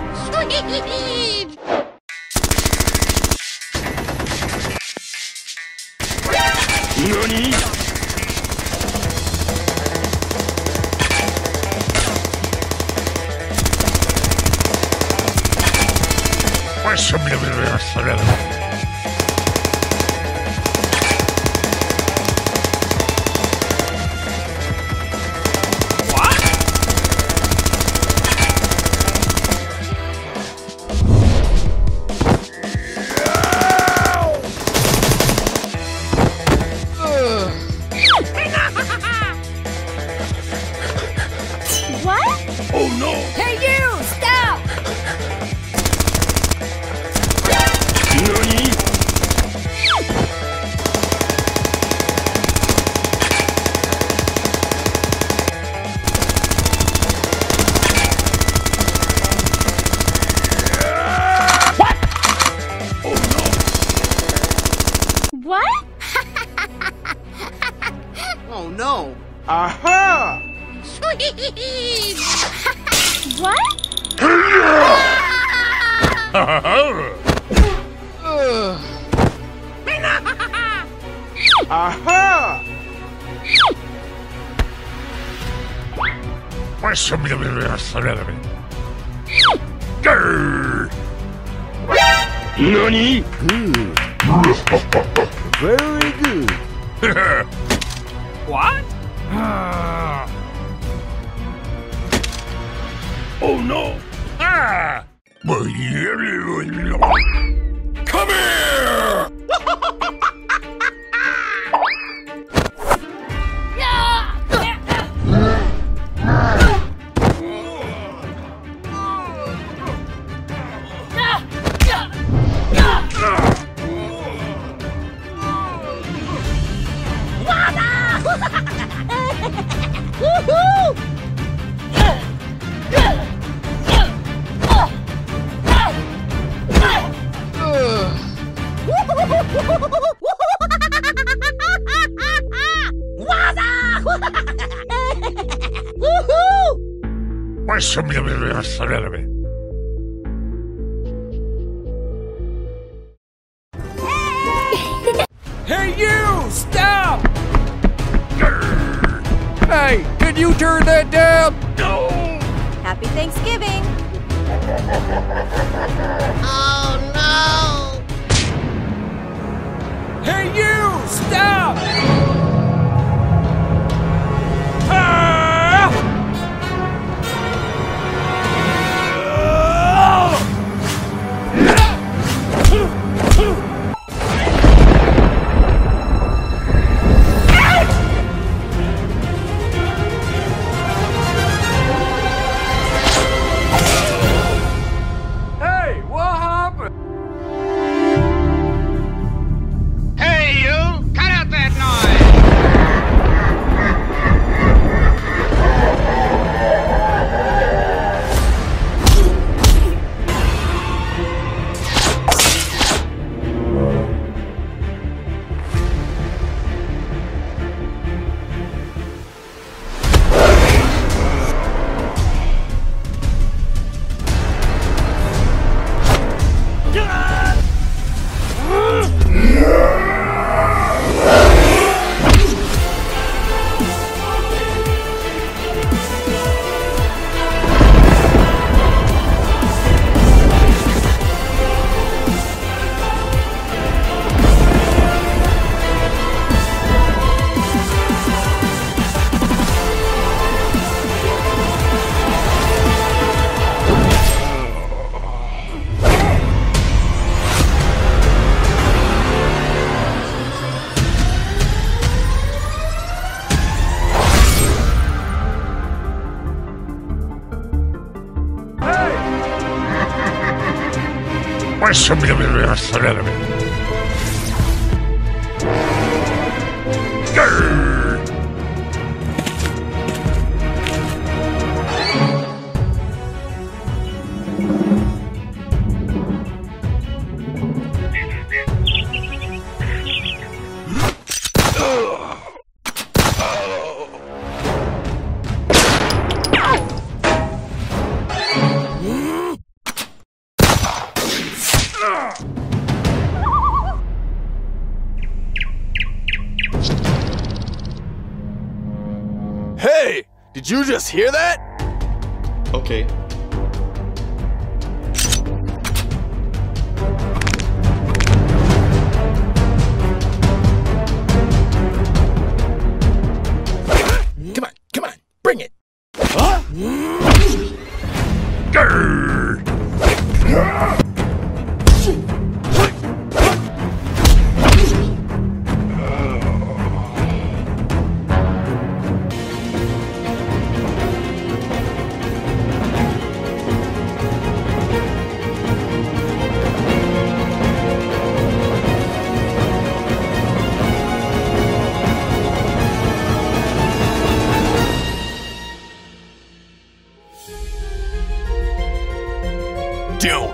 Ionia. Happy Thanksgiving! Oh no! Hey you! Stop! Did you just hear that? Okay. Come on, come on, bring it! Huh? Grr.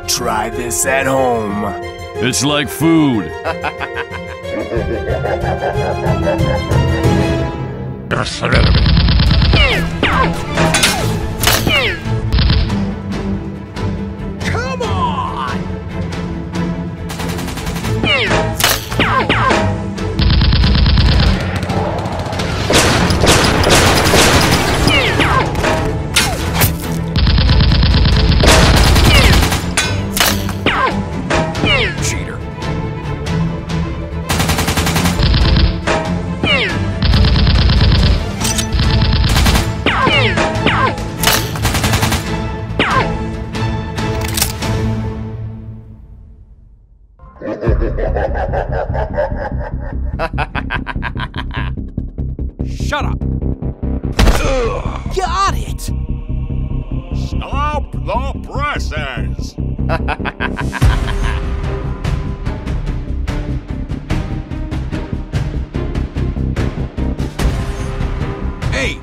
Try this at home. It's like food. Come on! Shut up! Ugh. Got it! Stop the presses! Hey!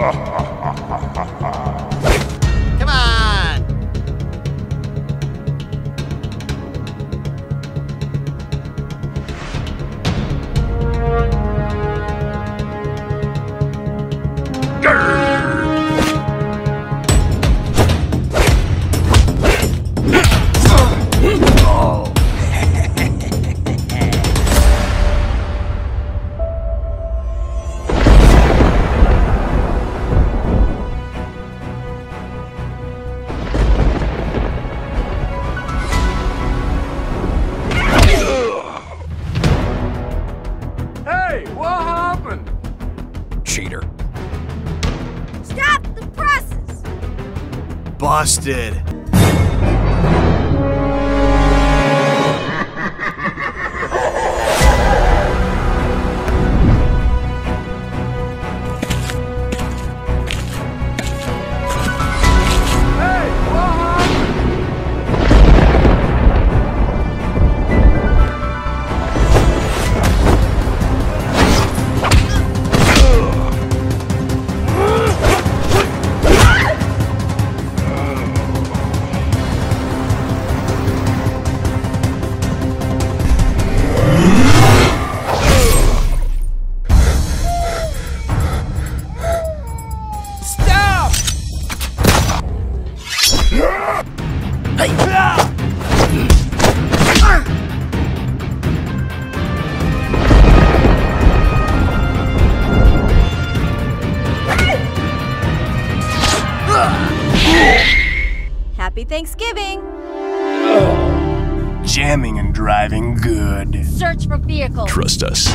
Come on! Grr! Busted. Happy Thanksgiving! Jamming and driving good. Search for vehicle. Trust us.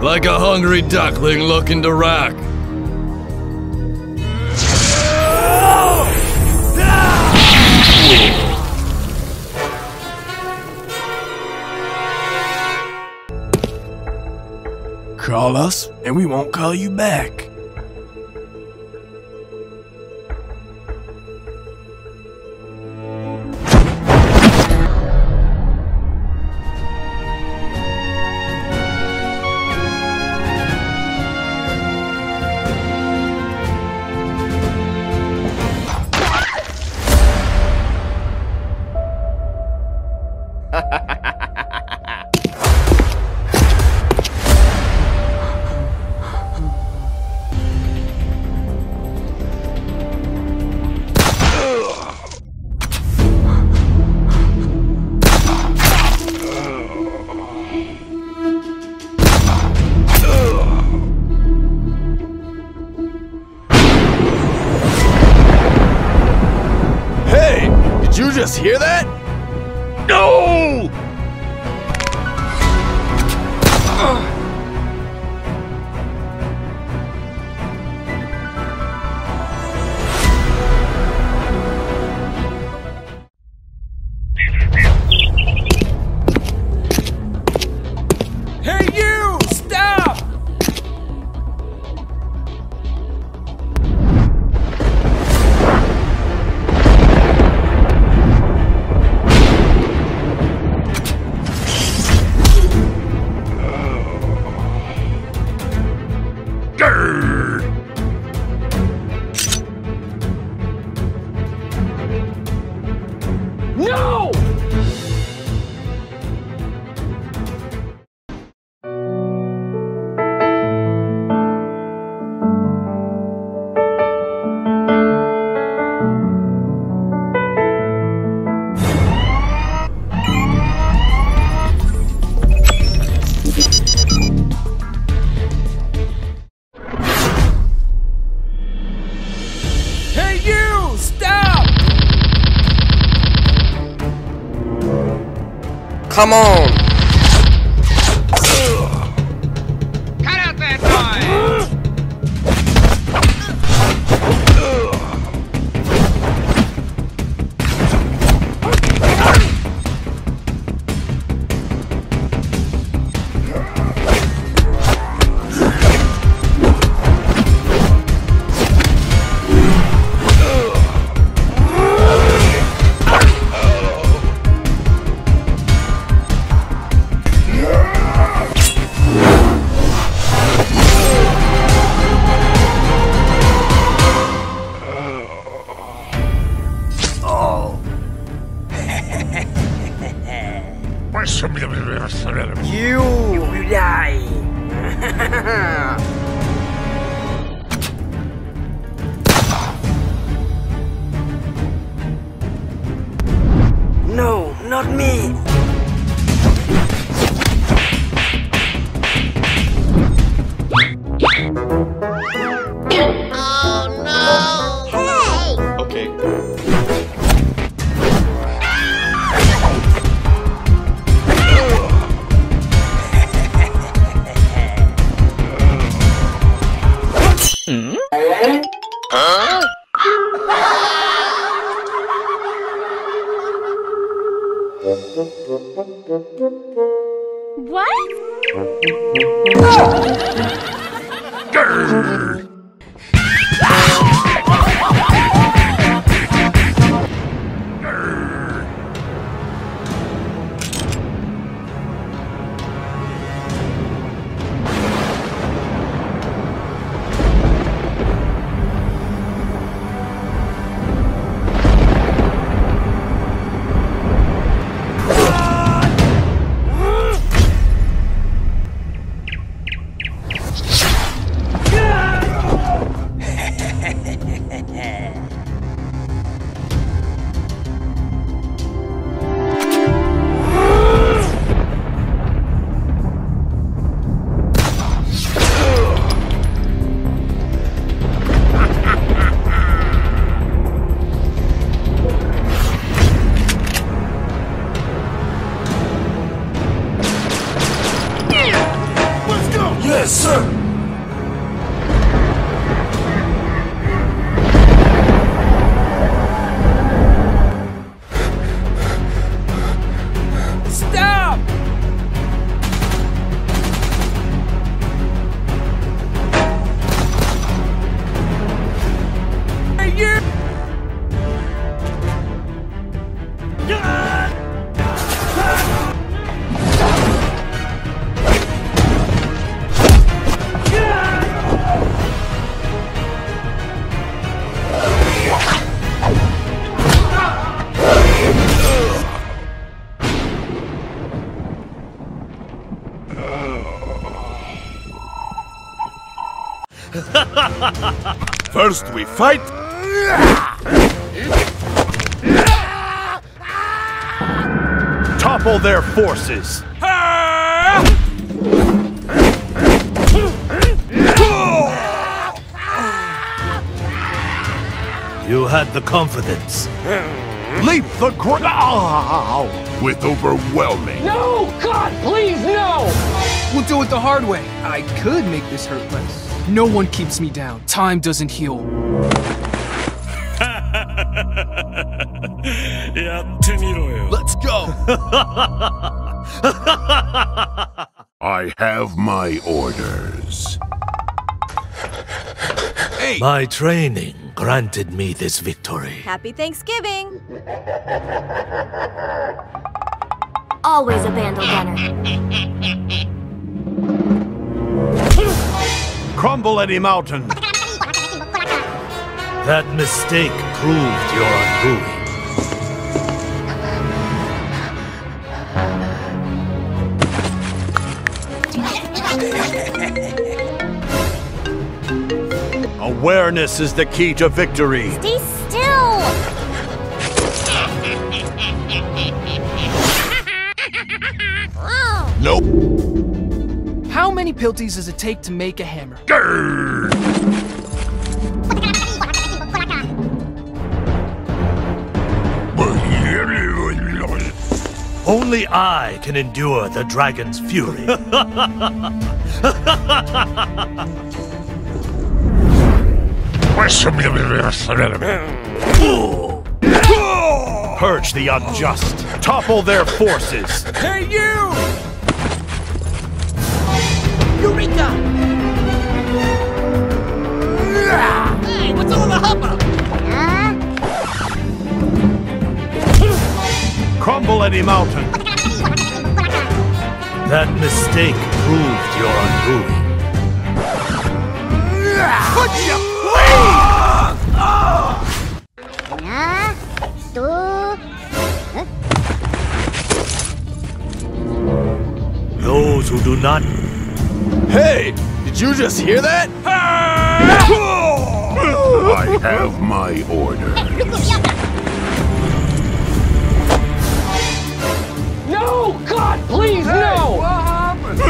Like a hungry duckling looking to rock. Call us, and we won't call you back. Just hear that? No! Hey you! Stop! Come on! Cut out that First we fight. Topple their forces. You had the confidence. Leap the ground with overwhelming. No, God, please, no! We'll do it the hard way. I could make this hurt less. No one keeps me down. Time doesn't heal. Let's go! I have my orders. Hey. My training granted me this victory. Happy Thanksgiving! Always a vandal gunner. Crumble any mountain. That mistake proved your undoing. Awareness is the key to victory. Stay still. No. How many pilties does it take to make a hammer? Grr. Only I can endure the dragon's fury. Purge the unjust. Topple their forces. Hey, you! Eureka! Hey, what's all the hubbub? Crumble any mountain. That mistake proved your undoing. Put your feet! Those who do not. Hey! Did you just hear that? I have my orders. Oh God, please, hey, no! What happened?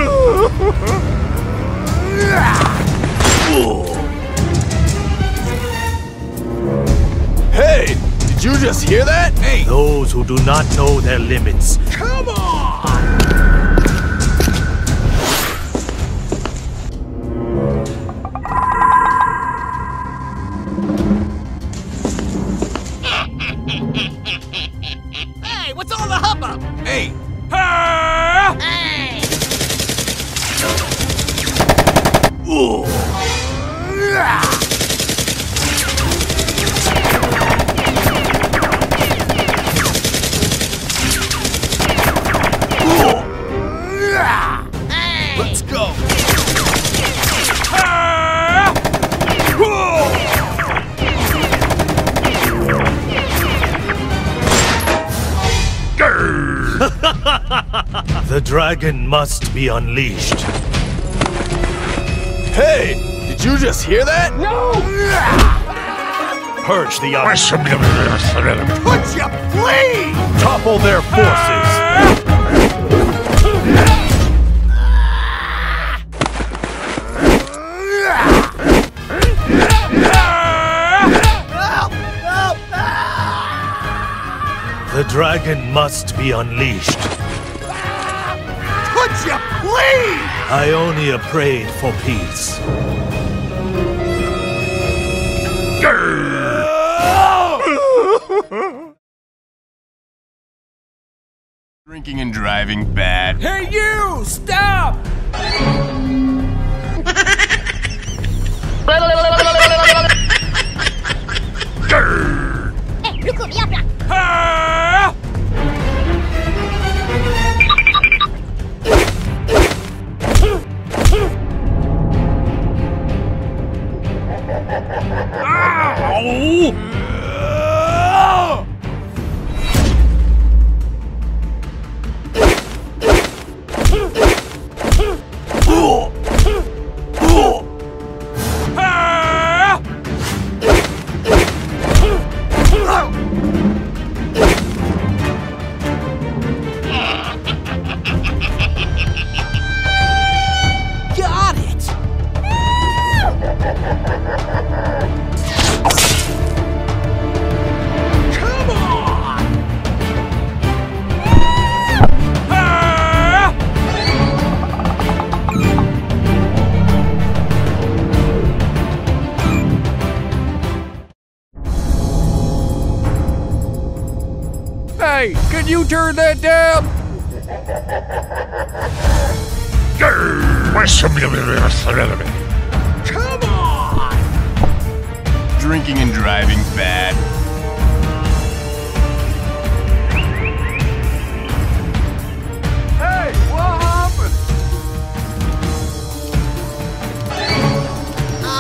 Hey, did you just hear that? Hey! Those who do not know their limits. Come on! Hey, what's all the hubbub? Hey! Hey. Let's go. The dragon must be unleashed. Hey! Did you just hear that? No! Purge the others. Put you, please! Topple their forces. The dragon must be unleashed. Put you, please! Ionia prayed for peace. Drinking and driving bad. Hey, you! Stop! Hey, can you turn that down? Come on! Drinking and driving bad. Hey, what happened? Oh, no!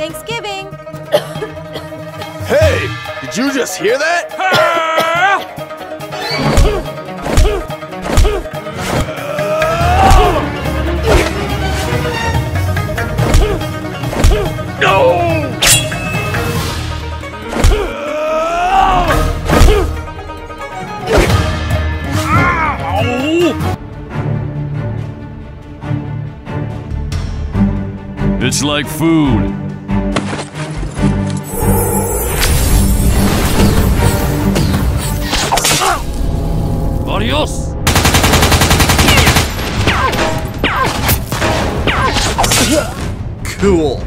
Thanksgiving! Hey! Did you just hear that? It's like food. Adios! Cool.